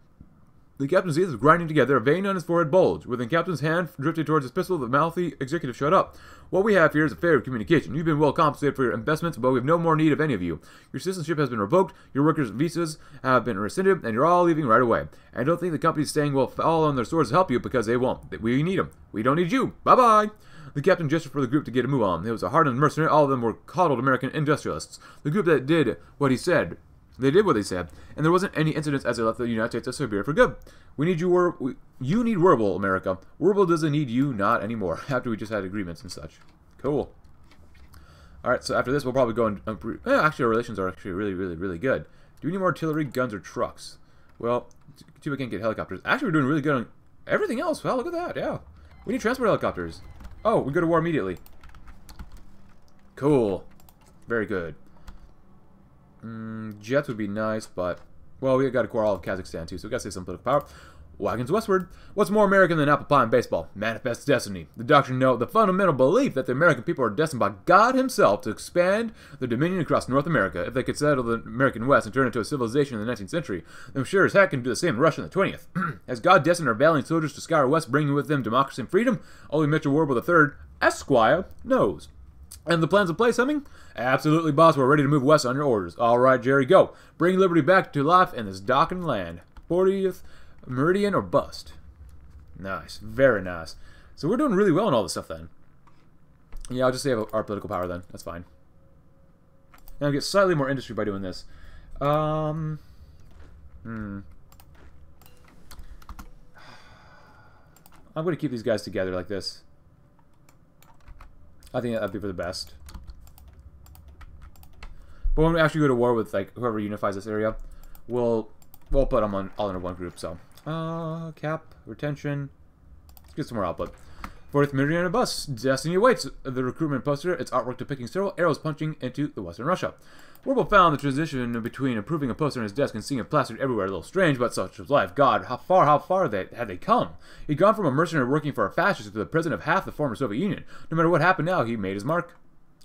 The captain's teeth were grinding together, a vein on his forehead bulged. With the captain's hand drifted towards his pistol, the mouthy executive shut up. What we have here is a fair communication. You've been well compensated for your investments, but we have no more need of any of you. Your citizenship has been revoked, your workers' visas have been rescinded, and you're all leaving right away. I don't think the company's saying will fall on their swords to help you, because they won't. We need them. We don't need you. Bye-bye. The captain gestured for the group to get a move on. It was a hardened mercenary. All of them were coddled American industrialists. The group that did what he said. They did what they said, and there wasn't any incidents as they left the United States of Siberia for good. We need you, you need WerBell, America. WerBell doesn't need you, not anymore, after we just had agreements and such. Cool. Alright, so after this, we'll probably go and... actually, our relations are actually really, really, really good. Do we need more artillery, guns, or trucks? Well, Tuva can't get helicopters. Actually, we're doing really good on everything else. Wow, look at that, yeah. We need transport helicopters. Oh, we go to war immediately. Cool. Very good. Jets would be nice, but... Well, we got to acquire all of Kazakhstan, too, so we got to save some political power. Wagons westward. What's more American than apple pie and baseball? Manifest destiny. The doctrine, no, the fundamental belief that the American people are destined by God himself to expand their dominion across North America. If they could settle the American West and turn it into a civilization in the 19th century, then sure as heck can do the same in Russia in the 20th. Has God destined our valiant soldiers to scour west, bringing with them democracy and freedom? Only Mitchell WerBell III, Esquire, knows. And the plans in place, Hemming? Absolutely, boss. We're ready to move west on your orders. All right, Jerry, go. Bring liberty back to life in this Docking land. 40th Meridian or bust. Nice. Very nice. So we're doing really well in all this stuff, then. Yeah, I'll just save our political power, then. That's fine. Now we get slightly more industry by doing this. I'm going to keep these guys together like this. I think that'd be for the best. But when we actually go to war with, like, whoever unifies this area, we'll put them on all into one group, so. Cap, retention. Let's get some more output. 40th Meridian and bus. Destiny awaits. The recruitment poster, its artwork depicting several arrows punching into the Western Russia. WerBell found the transition between approving a poster on his desk and seeing it plastered everywhere a little strange, but such was life. God, how far had they come? He'd gone from a mercenary working for a fascist to the president of half the former Soviet Union. No matter what happened now, he made his mark.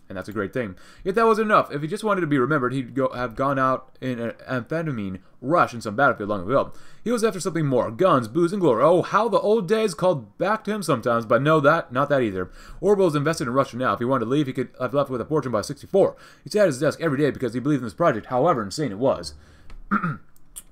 And that's a great thing. Yet that wasn't enough. If he just wanted to be remembered, he'd have gone out in an amphetamine rush in some battlefield long ago. He was after something more. Guns, booze, and glory. Oh, how the old days called back to him sometimes, but no, not that either. WerBell's invested in Russia now. If he wanted to leave, he could have left with a fortune by 64. He sat at his desk every day because he believed in this project, however insane it was.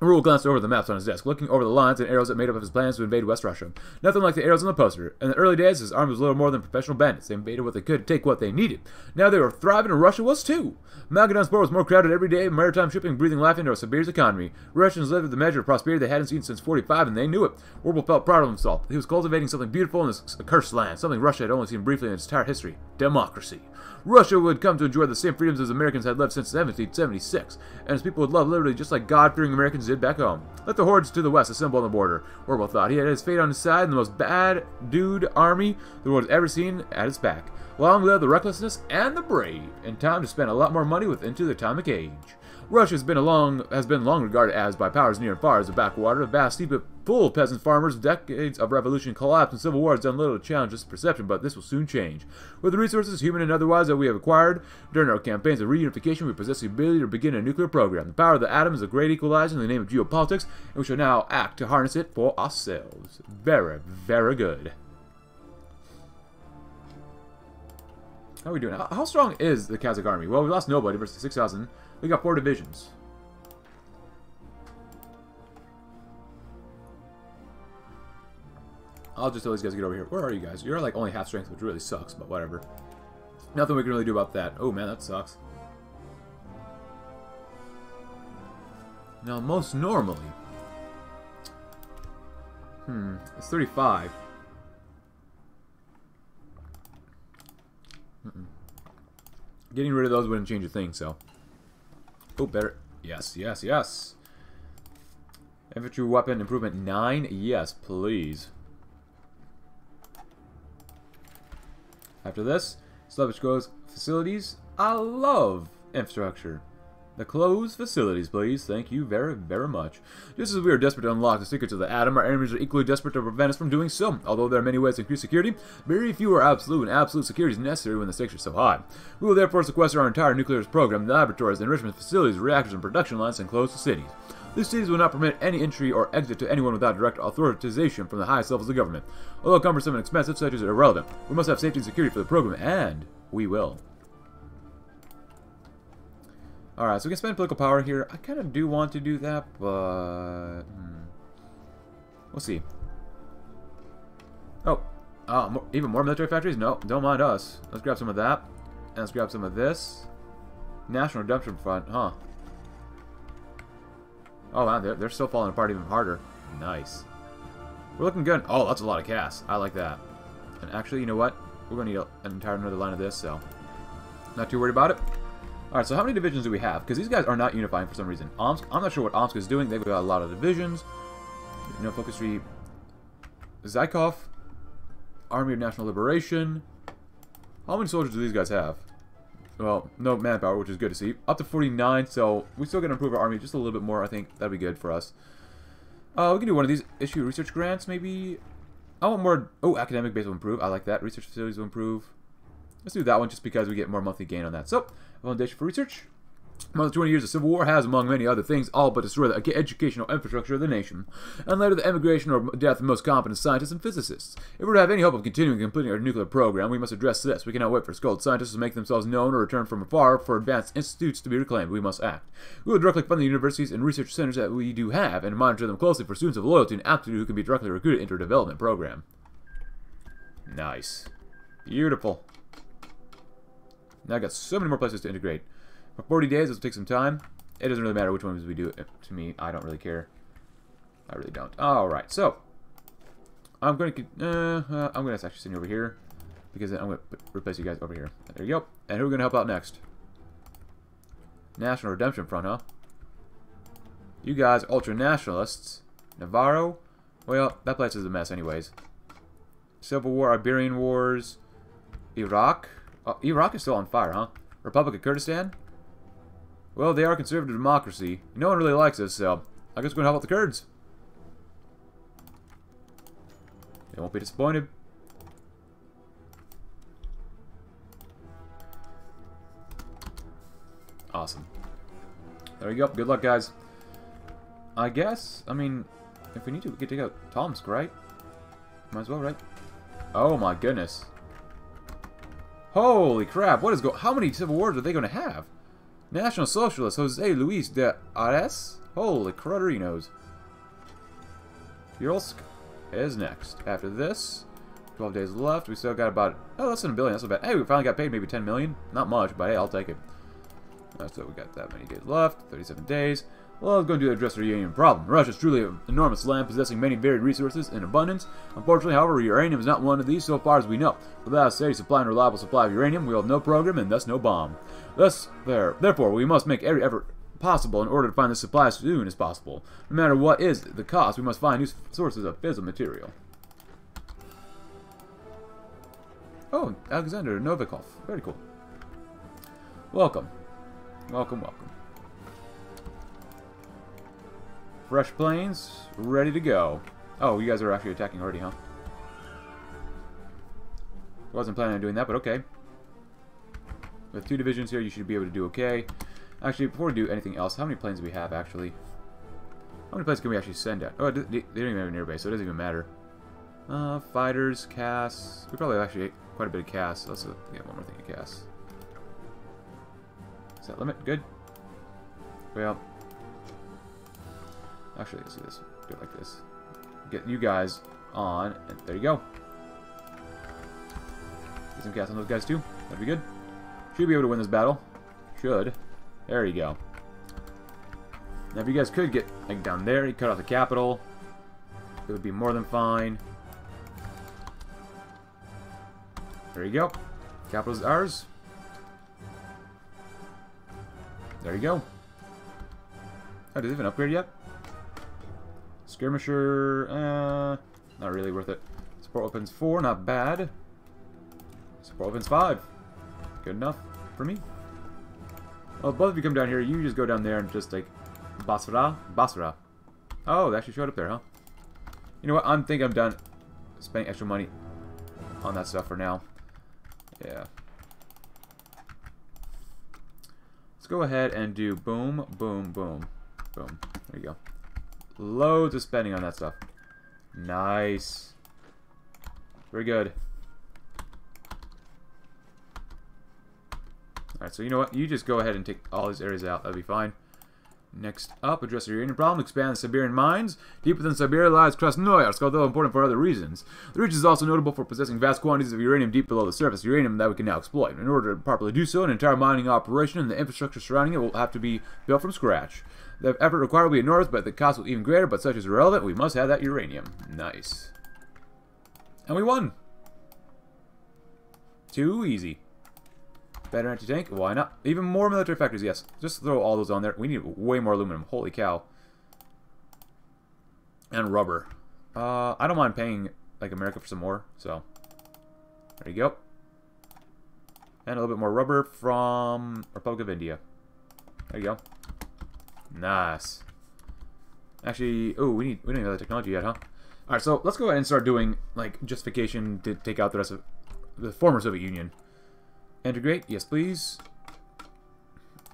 Rule glanced over the maps on his desk, looking over the lines and arrows that made up his plans to invade West Russia. Nothing like the arrows on the poster. In the early days, his army was little more than professional bandits. They invaded what they could, take what they needed. Now they were thriving, and Russia was too. Magadan's port was more crowded every day, maritime shipping breathing life into Siberia's economy. Russians lived with the measure of prosperity they hadn't seen since 45, and they knew it. WerBell felt proud of himself. He was cultivating something beautiful in this accursed land, something Russia had only seen briefly in its entire history. Democracy. Russia would come to enjoy the same freedoms as Americans had lived since 1776, and his people would love liberty just like God-fearing Americans did back home. Let the hordes to the west assemble on the border, WerBell thought. He had his fate on his side and the most bad dude army the world has ever seen at his back. Long live the recklessness and the brave, and time to spend a lot more money with into the atomic age. Russia has been long regarded as, by powers near and far, as a backwater, a vast steep full of peasants, farmers. Decades of revolution, collapse, and civil war has done little to challenge this perception, but this will soon change. With the resources, human and otherwise, that we have acquired during our campaigns of reunification, we possess the ability to begin a nuclear program. The power of the atom is a great equalizer in the name of geopolitics, and we shall now act to harness it for ourselves. Very, very good. How are we doing? How strong is the Kazakh army? Well, we lost nobody versus 6,000. We got 4 divisions. I'll just tell these guys to get over here. Where are you guys? You're like only half strength, which really sucks, but whatever. Nothing we can really do about that. Oh man, that sucks. Now, most normally... it's 35. Getting rid of those wouldn't change a thing, so... Oh, better. Yes, yes, yes. Infantry weapon improvement 9. Yes, please. After this, Slavish goes facilities. I love infrastructure. The closed facilities, please. Thank you very, very much. Just as we are desperate to unlock the secrets of the atom, our enemies are equally desperate to prevent us from doing so. Although there are many ways to increase security, very few are absolute, and absolute security is necessary when the stakes are so high. We will therefore sequester our entire nuclear program, laboratories, enrichment facilities, reactors, and production lines, and close the cities. These cities will not permit any entry or exit to anyone without direct authorization from the highest levels of government. Although cumbersome and expensive, such as are irrelevant. We must have safety and security for the program, and we will. Alright, so we can spend political power here. I kind of do want to do that, but... We'll see. Oh, Even more military factories? No, don't mind us. Let's grab some of that. And let's grab some of this. National Redemption Front, huh? Oh, wow, they're still falling apart even harder. Nice. We're looking good. Oh, that's a lot of cash. I like that. And actually, you know what? We're going to need an entire another line of this, so... Not too worried about it. Alright, so how many divisions do we have? Because these guys are not unifying for some reason. Omsk, I'm not sure what Omsk is doing. They've got a lot of divisions. You know, Focus 3... Zykov. Army of National Liberation. How many soldiers do these guys have? Well, no manpower, which is good to see. Up to 49, so we still got to improve our army just a little bit more. I think that'd be good for us. We can do one of these. Issue research grants, maybe. I want more... Oh, academic base will improve. I like that. Research facilities will improve. Let's do that one just because we get more monthly gain on that. So, a foundation for research. More than 20 years of civil war has, among many other things, all but destroyed the educational infrastructure of the nation, and led to the emigration or death of most competent scientists and physicists. If we're to have any hope of continuing and completing our nuclear program, we must address this. We cannot wait for skilled scientists to make themselves known or return from afar for advanced institutes to be reclaimed. We must act. We will directly fund the universities and research centers that we do have, and monitor them closely for students of loyalty and aptitude who can be directly recruited into our development program. Nice. Beautiful. Now I've got so many more places to integrate. For 40 days, this will take some time. It doesn't really matter which ones we do. To me, I don't really care. I really don't. Alright, so. I'm going to actually send you over here. Because then I'm going to replace you guys over here. There you go. And who are we going to help out next? National Redemption Front, huh? You guys, ultra-nationalists. Navarro. Well, that place is a mess anyways. Civil War, Iberian Wars. Iraq. Oh, Iraq is still on fire, huh? Republic of Kurdistan. Well, they are conservative democracy. No one really likes us, so I guess we're going to help out the Kurds. They won't be disappointed. Awesome. There you go. Good luck, guys. I guess, I mean, if we need to, we can take out Tomsk, right? Might as well, right? Oh, my goodness. Holy crap. What is going on? How many civil wars are they going to have? National Socialist Jose Luis de Ares? Holy cruderinos. Uralsk is next. After this, 12 days left. We still got about... Oh, less than a billion. That's not bad. Hey, we finally got paid maybe 10 million. Not much, but hey, I'll take it. So we got that many days left. 37 days. Well, I was going to address the uranium problem. Russia is truly an enormous land possessing many varied resources in abundance. Unfortunately, however, uranium is not one of these so far as we know. Without a steady supply and reliable supply of uranium, we will have no program and thus no bomb. Therefore, we must make every effort possible in order to find the supply as soon as possible. No matter what is the cost, we must find new sources of fissile material. Oh, Alexander Novikov. Very cool. Welcome. Welcome, welcome. Fresh planes, ready to go. Oh, you guys are actually attacking already, huh? Wasn't planning on doing that, but okay. With two divisions here, you should be able to do okay. Actually, before we do anything else, how many planes do we have, actually? How many planes can we actually send out? Oh, they don't even have an airbase, so it doesn't even matter. Fighters, CAS. We probably have actually quite a bit of CAS. Let's get one more thing of CAS. Is that limit? Good. Well... Actually, let's do this. Do it like this. Get you guys on, and there you go. Get some cast on those guys, too. That'd be good. Should be able to win this battle. Should. There you go. Now, if you guys could get like down there, you cut off the capital. It would be more than fine. There you go. Capital's ours. There you go. Oh, does it even upgrade yet? Skirmisher, not really worth it. Support weapons 4, not bad. Support weapons 5, good enough for me. Well, both of you come down here, you just go down there and just like, Basra. Oh, they actually showed up there, huh? You know what, I think I'm done spending extra money on that stuff for now. Yeah. Let's go ahead and do boom, boom, boom, boom. There you go. Loads of spending on that stuff. Nice. Very good. Alright, so you know what? You just go ahead and take all these areas out. That'll be fine. Next up, address the Iranian problem, expand the Siberian mines. Deeper than Siberia lies Krasnoyarsk, although important for other reasons. The region is also notable for possessing vast quantities of uranium deep below the surface, uranium that we can now exploit. In order to properly do so, an entire mining operation and the infrastructure surrounding it will have to be built from scratch. The effort required will be enormous, but the cost will be even greater, but such is irrelevant. We must have that uranium. Nice. And we won. Too easy. Better anti-tank? Why not? Even more military factories, yes. Just throw all those on there. We need way more aluminum. Holy cow. And rubber. I don't mind paying, like, America for some more, so. There you go. And a little bit more rubber from Republic of India. There you go. Nice. Actually, oh, we don't even have the technology yet, huh? Alright, so let's go ahead and start doing, like, justification to take out the rest of the former Soviet Union. Integrate, yes please.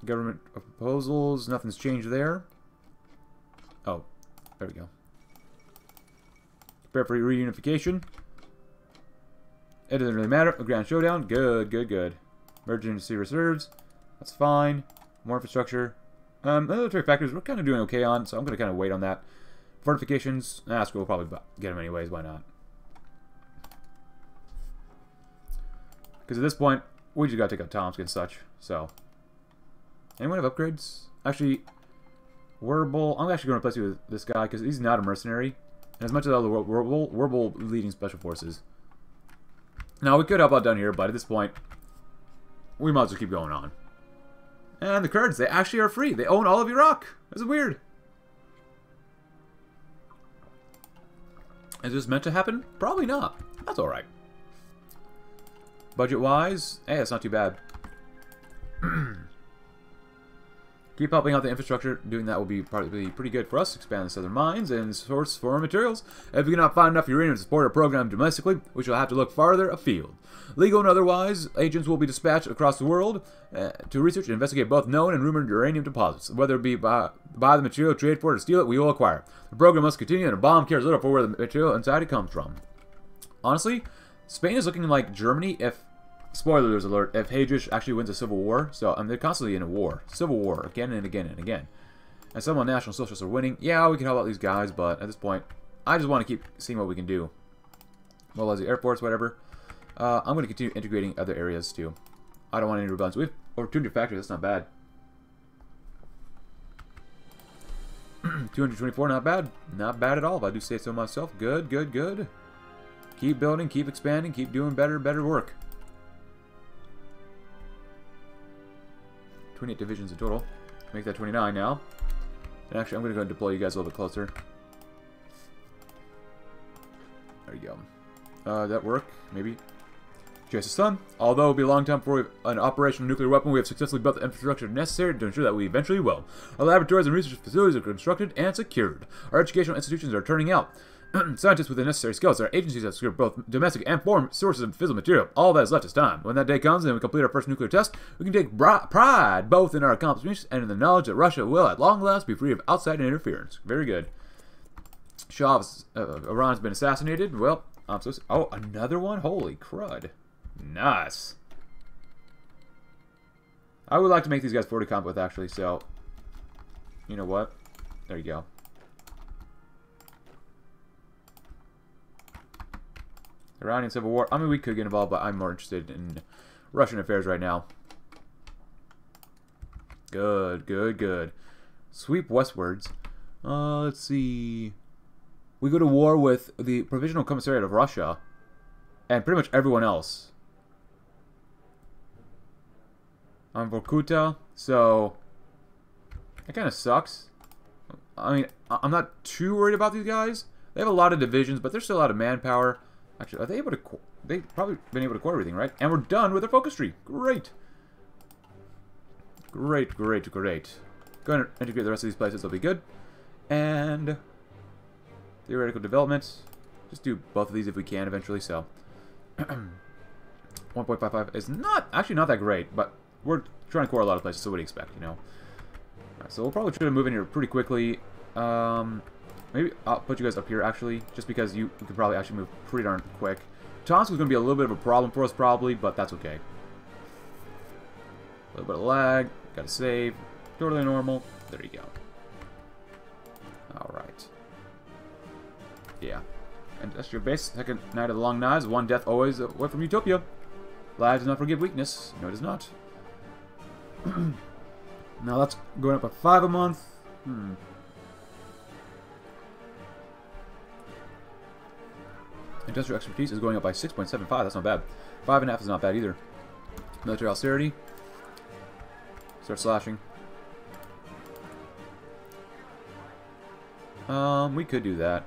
Government proposals, nothing's changed there. Oh, there we go. Prepare for reunification. It doesn't really matter. A grand showdown, good, good, good. Emergency reserves, that's fine. More infrastructure. Military factors, we're kind of doing okay on, so I'm going to kind of wait on that. Fortifications, nah, we'll probably get them anyways, why not? Because at this point, we just gotta take out Tomsk and such, so. Anyone have upgrades? Actually, WerBell, I'm actually gonna replace you with this guy, because he's not a mercenary. And as much as all the WerBell leading special forces. Now, we could help out down here, but at this point, we might as well keep going on. And the Kurds, they actually are free. They own all of Iraq. This is weird. Is this meant to happen? Probably not. That's alright. Budget-wise, hey, that's not too bad. Keep helping out the infrastructure. Doing that will be probably pretty good for us. Expand the southern mines and source foreign materials. If we cannot find enough uranium to support our program domestically, we shall have to look farther afield. Legal and otherwise, agents will be dispatched across the world to research and investigate both known and rumored uranium deposits. Whether it be buy the material, trade for it, or steal it, we will acquire. The program must continue, and a bomb cares little for where the material inside it comes from. Honestly, Spain is looking like Germany if, spoilers alert, if Hadrian actually wins a civil war. So, they're constantly in a war. Civil war, again and again and again. And some of the National Socialists are winning. Yeah, we can help out these guys, but at this point, I just want to keep seeing what we can do. Well, as the airports, whatever. I'm going to continue integrating other areas, too. I don't want any rebellions. We have over 200 factories, that's not bad. 224, not bad. Not bad at all, if I do say so myself. Good, good, good. Keep building, keep expanding, keep doing better, better work. 28 divisions in total. Make that 29 now. And actually, I'm going to go and deploy you guys a little bit closer. There you go. That work? Maybe. Chase the sun. Although it will be a long time before we have an operational nuclear weapon, we have successfully built the infrastructure necessary to ensure that we eventually will. Our laboratories and research facilities are constructed and secured. Our educational institutions are turning out scientists with the necessary skills. Our agencies have secured both domestic and foreign sources of physical material. All that is left is time. When that day comes and we complete our first nuclear test, we can take pride both in our accomplishments and in the knowledge that Russia will at long last be free of outside interference. Very good. Shah of Iran has been assassinated. Well, I'm so... Oh, another one? Holy crud. Nice. I would like to make these guys 40 comp with, actually, so... You know what? There you go. Iranian Civil War. I mean, we could get involved, but I'm more interested in Russian affairs right now. Good, good, good. Sweep westwards. Let's see. We go to war with the Provisional Commissariat of Russia and pretty much everyone else. On Vorkuta, so that kind of sucks. I mean, I'm not too worried about these guys. They have a lot of divisions, but there's still a lot of manpower. Actually, are they able to... They've probably been able to core everything, right? And we're done with our focus tree. Great. Great, great, great. Go ahead and integrate the rest of these places. They'll be good. And... theoretical development. Just do both of these if we can eventually, so... 1.55 is not... Actually, not that great, but we're trying to core a lot of places, so what do you expect, you know? Alright, so we'll probably try to move in here pretty quickly. Maybe I'll put you guys up here, actually, just because you can probably actually move pretty darn quick. Tomsk is going to be a little bit of a problem for us, probably, but that's okay. A little bit of lag. Got to save. Totally normal. There you go. right. Yeah. And that's your base. Second night of the long knives. One death always away from Utopia. Lives does not forgive weakness. No, it does not. Now that's going up at 5 a month. Industrial expertise is going up by 6.75. That's not bad. 5.5 is not bad either. Military austerity. Start slashing. We could do that.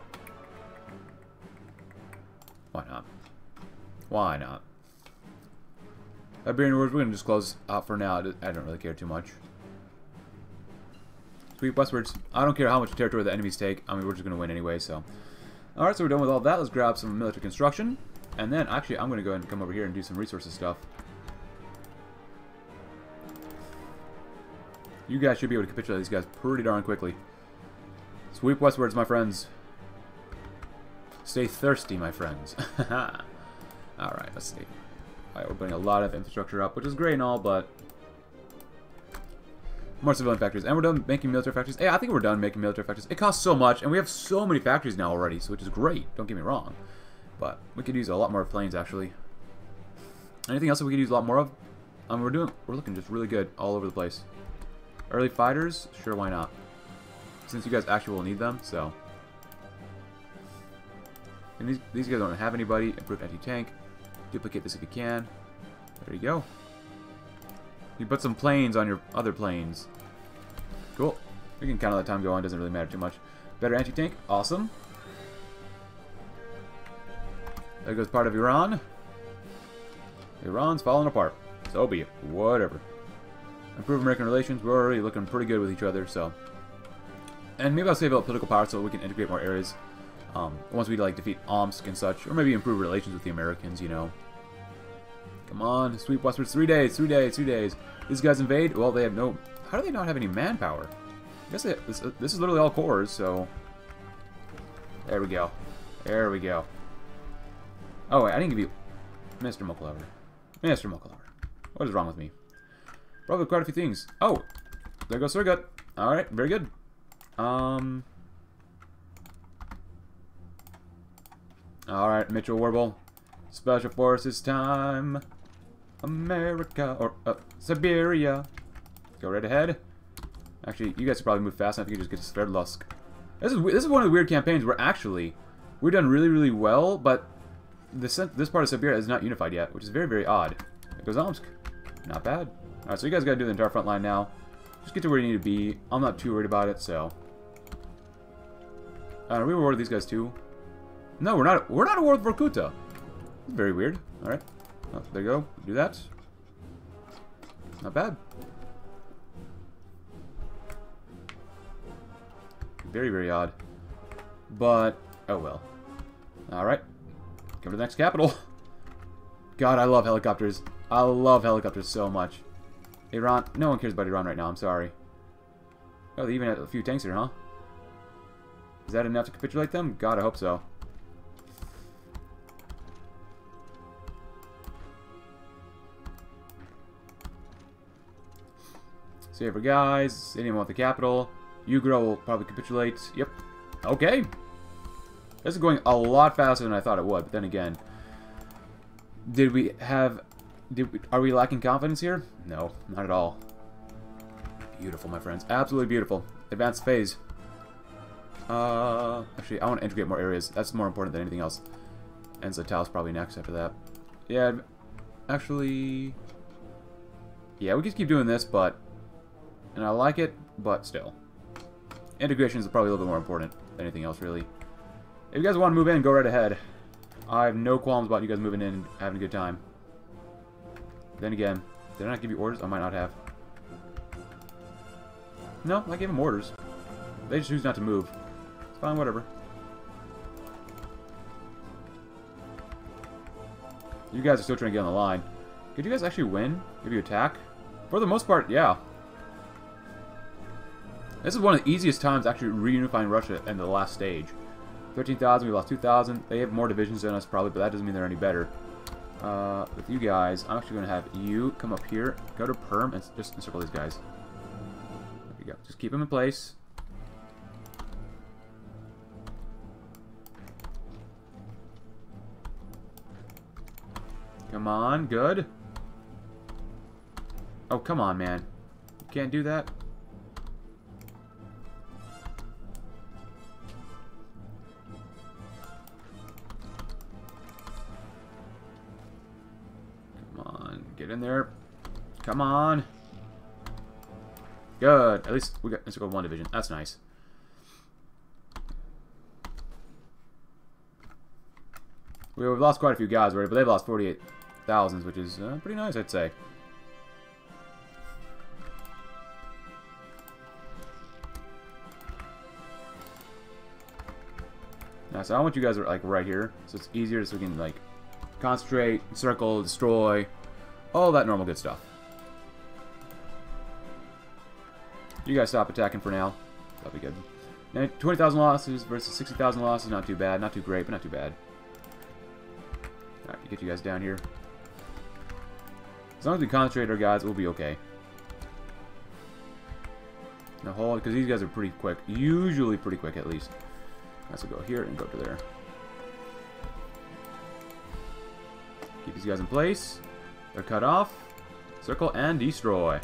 Why not? Why not? Iberian Wars, we're going to just close out for now. I don't really care too much. Sweep westwards. I don't care how much territory the enemies take. I mean, we're just going to win anyway, so. Alright, so we're done with all that. Let's grab some military construction. And then, actually, I'm going to go ahead and come over here and do some resources stuff. You guys should be able to capitulate these guys pretty darn quickly. Sweep westwards, my friends. Stay thirsty, my friends. Alright, let's see. Alright, we're putting a lot of infrastructure up, which is great and all, but... more civilian factories. And we're done making military factories. Hey, I think we're done making military factories. It costs so much, and we have so many factories now already, so which is great. Don't get me wrong. But we could use a lot more planes, actually. Anything else that we could use a lot more of? We're looking just really good all over the place. Early fighters? Sure, why not? Since you guys actually will need them, so... and these guys don't have anybody. Improve anti-tank. Duplicate this if you can. There you go. You put some planes on your other planes. Cool. We can kind of let time go on. Doesn't really matter too much. Better anti-tank. Awesome. There goes part of Iran. Iran's falling apart. So be it. Whatever. Improve American relations. We're already looking pretty good with each other, so... and maybe I'll save up political power so we can integrate more areas. Once we, like, defeat Omsk and such. Or maybe improve relations with the Americans, you know. Come on, sweep westwards. 3 days, 3 days, 2 days. These guys invade? Well, they have no... how do they not have any manpower? I guess they, this is literally all cores, so... there we go. There we go. Oh, wait, I didn't give you... Mr. Mochalover. Mr. Mochalover. What is wrong with me? Probably quite a few things. Oh! There goes Surgut. Alright, very good. Alright, Mitchell WerBell. Special Forces time. America. Or, Siberia. Go right ahead. Actually, you guys could probably move fast enough. You could just get to Sverdlovsk. This is one of the weird campaigns where actually, we've done really, really well, but this part of Siberia is not unified yet, which is very, very odd. It goes Omsk. Not bad. Alright, so you guys gotta do the entire front line now. Just get to where you need to be. I'm not too worried about it, so. Are we rewarded these guys too? No, we're not. We're not at war with Vorkuta. Very weird. All right, oh, there you go. Do that. Not bad. Very, very odd. But oh well. All right. Go to the next capital. God, I love helicopters. I love helicopters so much. Iran. No one cares about Iran right now. I'm sorry. Oh, they even had a few tanks here, huh? Is that enough to capitulate them? God, I hope so. Saver guys, anyone with the capital. Ugra will probably capitulate. Yep. Okay. This is going a lot faster than I thought it would, but then again. Are we lacking confidence here? No, not at all. Beautiful, my friends. Absolutely beautiful. Advanced phase. Actually, I want to integrate more areas. That's more important than anything else. And Zatao's probably next after that. Yeah, actually... yeah, we just keep doing this, but... and I like it, but still. Integration is probably a little bit more important than anything else, really. If you guys want to move in, go right ahead. I have no qualms about you guys moving in and having a good time. Then again, did I not give you orders? I might not have. No, I gave them orders. They just choose not to move. It's fine, whatever. You guys are still trying to get on the line. Could you guys actually win? If you attack? For the most part, yeah. This is one of the easiest times actually reunifying Russia in the last stage. 13,000, we lost 2,000. They have more divisions than us probably, but that doesn't mean they're any better. With you guys, I'm actually going to have you come up here, go to Perm, and just encircle these guys. There you go. Just keep them in place. Come on, good. Oh, come on, man. You can't do that. Come on, get in there. Come on. Good. At least we got one division. That's nice. We've lost quite a few guys already, but they've lost 48,000, which is pretty nice, I'd say. Now, so I want you guys like right here, so it's easier, so we can like concentrate, circle, destroy, all that normal good stuff. You guys stop attacking for now. That'll be good. Now, 20,000 losses versus 60,000 losses, not too bad, not too great, but not too bad. Alright, get you guys down here. As long as we concentrate our guys, we'll be okay. Now hold, because these guys are pretty quick. Usually pretty quick, at least. Alright, so go here and go to there. Keep these guys in place. They're cut off. Circle and destroy.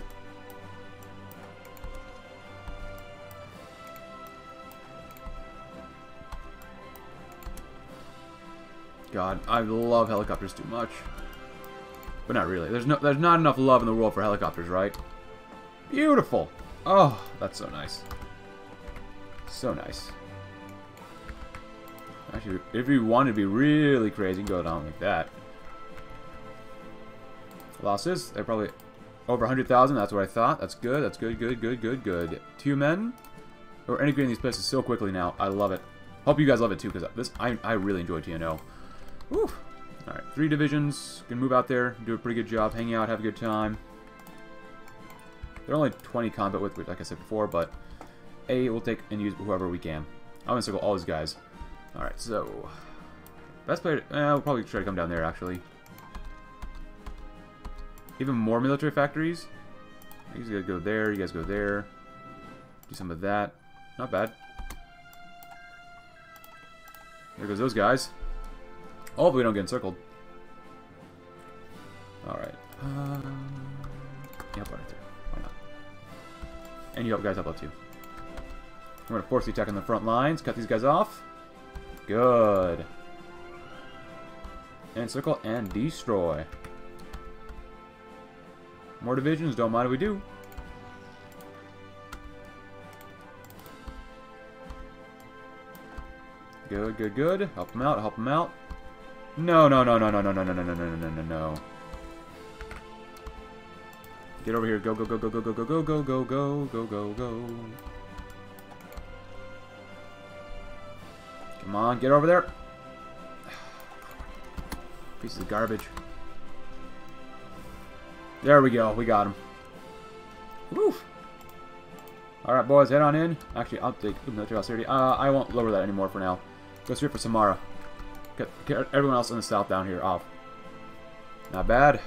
God, I love helicopters too much. But not really. There's not enough love in the world for helicopters, right? Beautiful. Oh, that's so nice. So nice. Actually, if you want to be really crazy, go down like that. Losses, they're probably over 100,000. That's what I thought. That's good. That's good, good, good, good, good. Two men. We're integrating these places so quickly now. I love it. Hope you guys love it too, because this I really enjoy TNO. Woo! Alright, 3 divisions. Can move out there, do a pretty good job, hang out, have a good time. They're only 20 combat with, like I said before, but A, we'll take and use whoever we can. I'm gonna circle all these guys. Alright, so... Best player... we'll probably try to come down there, actually. Even more military factories. You guys go there, you guys go there. Do some of that. Not bad. There goes those guys. Hopefully we don't get encircled. Alright. Yeah, right there. Why not? And you guys help out too. We're going to force the attack on the front lines. Cut these guys off. Good. And encircle and destroy. More divisions. Don't mind if we do. Good, good, good. Help them out, help them out. No, no, no, no, no, no, no, no, no, no, no, no, no, no. Get over here. Go, go, go, go, go, go, go, go, go, go, go, go, go, go. Come on, get over there. Pieces of garbage. There we go. We got him. Woo! Alright, boys, head on in. Actually, I'll take military austerity. I won't lower that anymore for now. Go straight for Samara. Get everyone else in the south down here off. Not bad.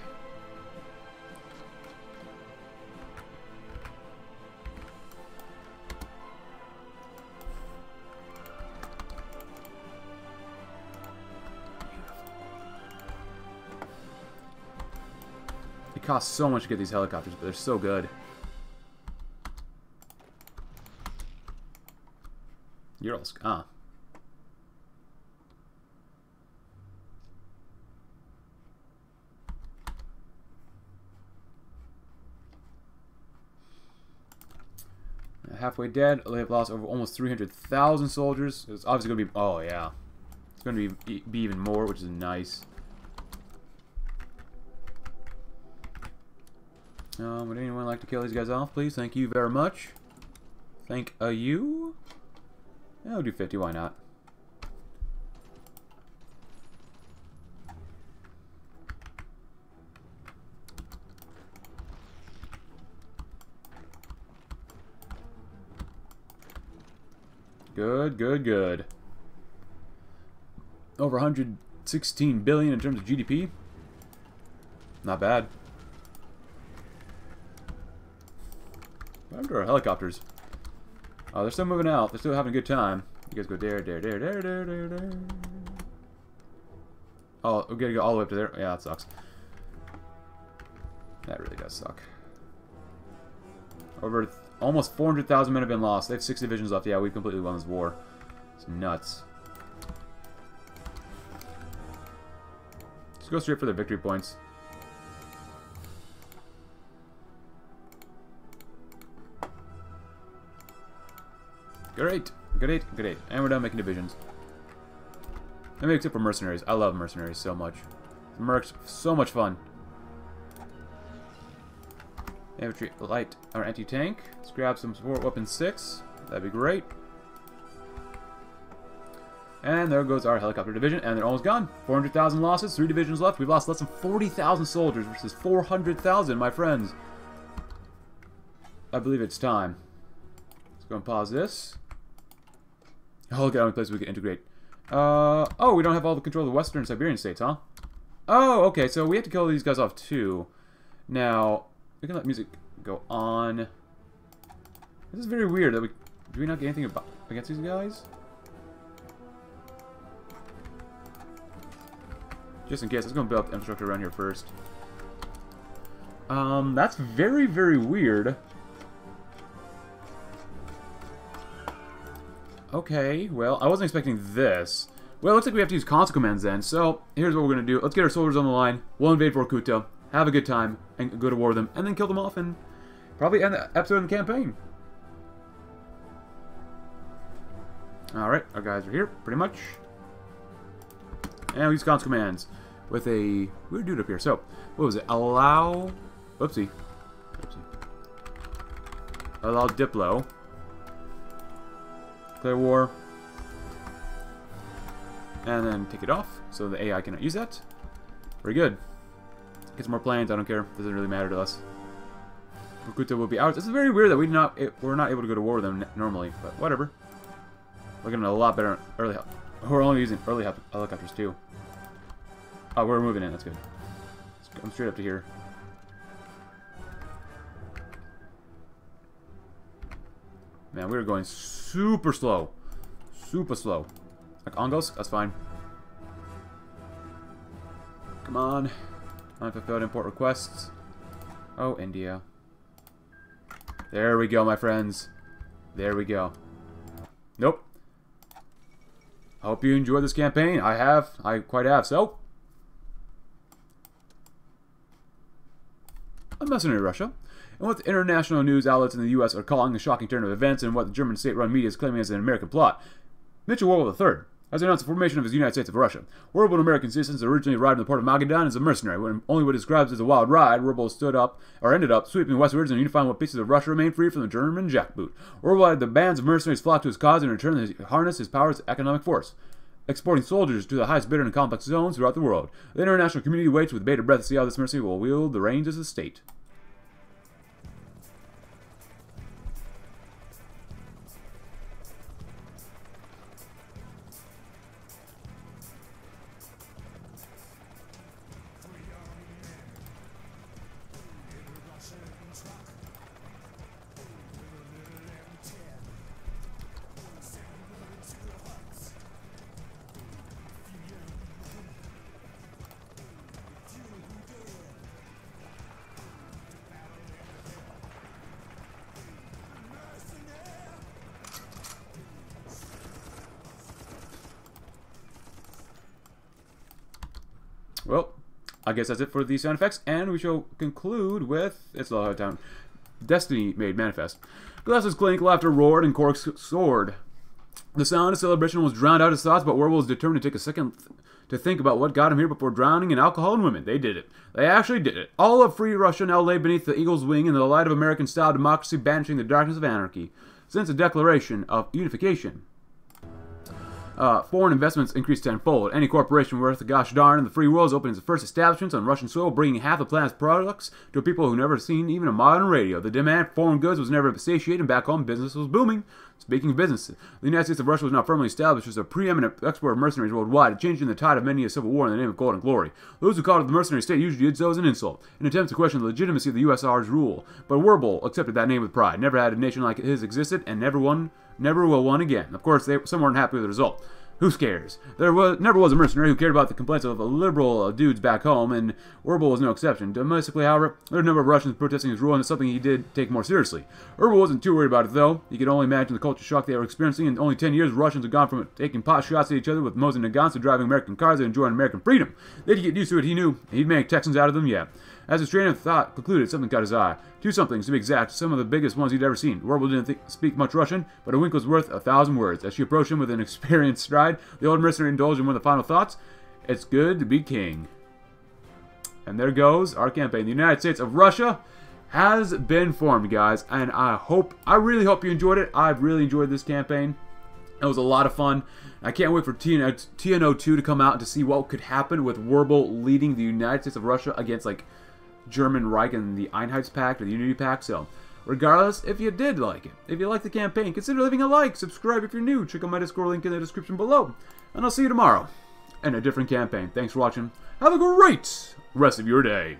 It costs so much to get these helicopters, but they're so good. Urals, ah. Halfway dead. They've lost over almost 300,000 soldiers. It's obviously going to be... Oh, yeah. It's going to be even more, which is nice. Would anyone like to kill these guys off, please? Thank you very much. Thank you. Yeah, we'll do 50, why not? Good, good, good. Over 116 billion in terms of GDP. Not bad. What happened to our helicopters? Oh, they're still moving out. They're still having a good time. You guys go there. Oh, we gotta go all the way up to there. Yeah, that sucks. That really does suck. Over almost 400,000 men have been lost. They have 6 divisions left. Yeah, we've completely won this war. It's nuts. Just go straight for the victory points. Great, great, great. And we're done making divisions. I mean, except for mercenaries. I love mercenaries so much. The mercs, so much fun. Infantry, light, or anti-tank. Let's grab some support weapon 6. That'd be great. And there goes our helicopter division, and they're almost gone. 400,000 losses, 3 divisions left. We've lost less than 40,000 soldiers versus 400,000, my friends. I believe it's time. Let's go and pause this. Oh, look at how many places we can integrate. Oh, we don't have all the control of the Western Siberian states, huh? Oh, okay, so we have to kill these guys off too. Now, we can let music go on. This is very weird that we... Do we not get anything against these guys? Just in case, let's go and build up the infrastructure around here first. That's very, very weird. Okay, well, I wasn't expecting this. Well, it looks like we have to use console commands then, so here's what we're going to do. Let's get our soldiers on the line, we'll invade Vorkuta, have a good time, and go to war with them, and then kill them off, and probably end the episode in the campaign. Alright, our guys are here, pretty much. And we use console commands with a weird dude up here. So, what was it? Allow... Oopsie. Oopsie. Allow Diplo. Declare war, and then take it off so the AI cannot use that. Very good. Get some more planes. I don't care. Doesn't really matter to us. Vorkuta will be ours. This is very weird that we're not able to go to war with them normally, but whatever. We're getting a lot better early help. We're only using early helicopters too. Oh, we're moving in. That's good. Let's come straight up to here. Man, we were going super slow. Super slow. Like Ongos? That's fine. Come on. Unfulfilled import requests. Oh, India. There we go, my friends. There we go. Nope. I hope you enjoyed this campaign. I have. I quite have. So, I'm messing with Russia. And what the international news outlets in the U.S. are calling the shocking turn of events and what the German state-run media is claiming as an American plot, Mitchell WerBell III has announced the formation of his United States of Russia. WerBell, an American citizen, originally arrived in the port of Magadan as a mercenary. When only what describes as a wild ride, WerBell ended up sweeping westwards and unifying what pieces of Russia remained free from the German jackboot. WerBell had the bands of mercenaries flock to his cause and in return they harnessed his powers of economic force, exporting soldiers to the highest bidder in complex zones throughout the world. The international community waits with bated breath to see how this mercenary will wield the reins of the state. Well, I guess that's it for the sound effects, and we shall conclude with... It's a lot of Destiny made manifest. Glasses clinked, laughter roared, and corks soared. The sound of celebration was drowned out his thoughts, but Werewolf was determined to take a second to think about what got him here before drowning in alcohol and women. They did it. They actually did it. All of free Russia now lay beneath the eagle's wing in the light of American-style democracy banishing the darkness of anarchy. Since the Declaration of Unification... foreign investments increased tenfold. Any corporation worth a gosh darn in the free world is opening its first establishments on Russian soil, bringing half the planet's products to people who never seen even a modern radio. The demand for foreign goods was never satiated, and back home business was booming. Speaking of business, the United States of Russia was now firmly established as a preeminent exporter of mercenaries worldwide, changing the tide of many a civil war in the name of gold and glory. Those who called it the mercenary state usually did so as an insult, in attempts to question the legitimacy of the USSR's rule. But Werewolf accepted that name with pride. Never had a nation like his existed, and never will one again. Of course, some weren't happy with the result. Who scares? There never was a mercenary who cared about the complaints of liberal dudes back home, and Orbel was no exception. Domestically, however, there were a number of Russians protesting his rule, and it's something he did take more seriously. Orbel wasn't too worried about it, though. He could only imagine the culture shock they were experiencing. In only 10 years, Russians had gone from taking pot shots at each other with Mosin Nagants to driving American cars and enjoying American freedom. They'd get used to it, he knew. He'd make Texans out of them, yeah. As his train of thought concluded, something caught his eye. Two somethings, to be exact, some of the biggest ones he'd ever seen. Orbel didn't speak much Russian, but a wink was worth 1,000 words. As she approached him with an experienced stride, the old mercenary indulged in one of the final thoughts. It's good to be king. And there goes our campaign. The United States of Russia has been formed, guys, and I really hope you enjoyed it. I've really enjoyed this campaign. It was a lot of fun. I can't wait for TNO2 to come out and to see what could happen with Orbel leading the United States of Russia against, like, German Reich and the Einheitspact or the Unity Pact. So, regardless, if you did like it, if you liked the campaign, consider leaving a like, subscribe if you're new, check out my Discord link in the description below, and I'll see you tomorrow in a different campaign. Thanks for watching. Have a great rest of your day.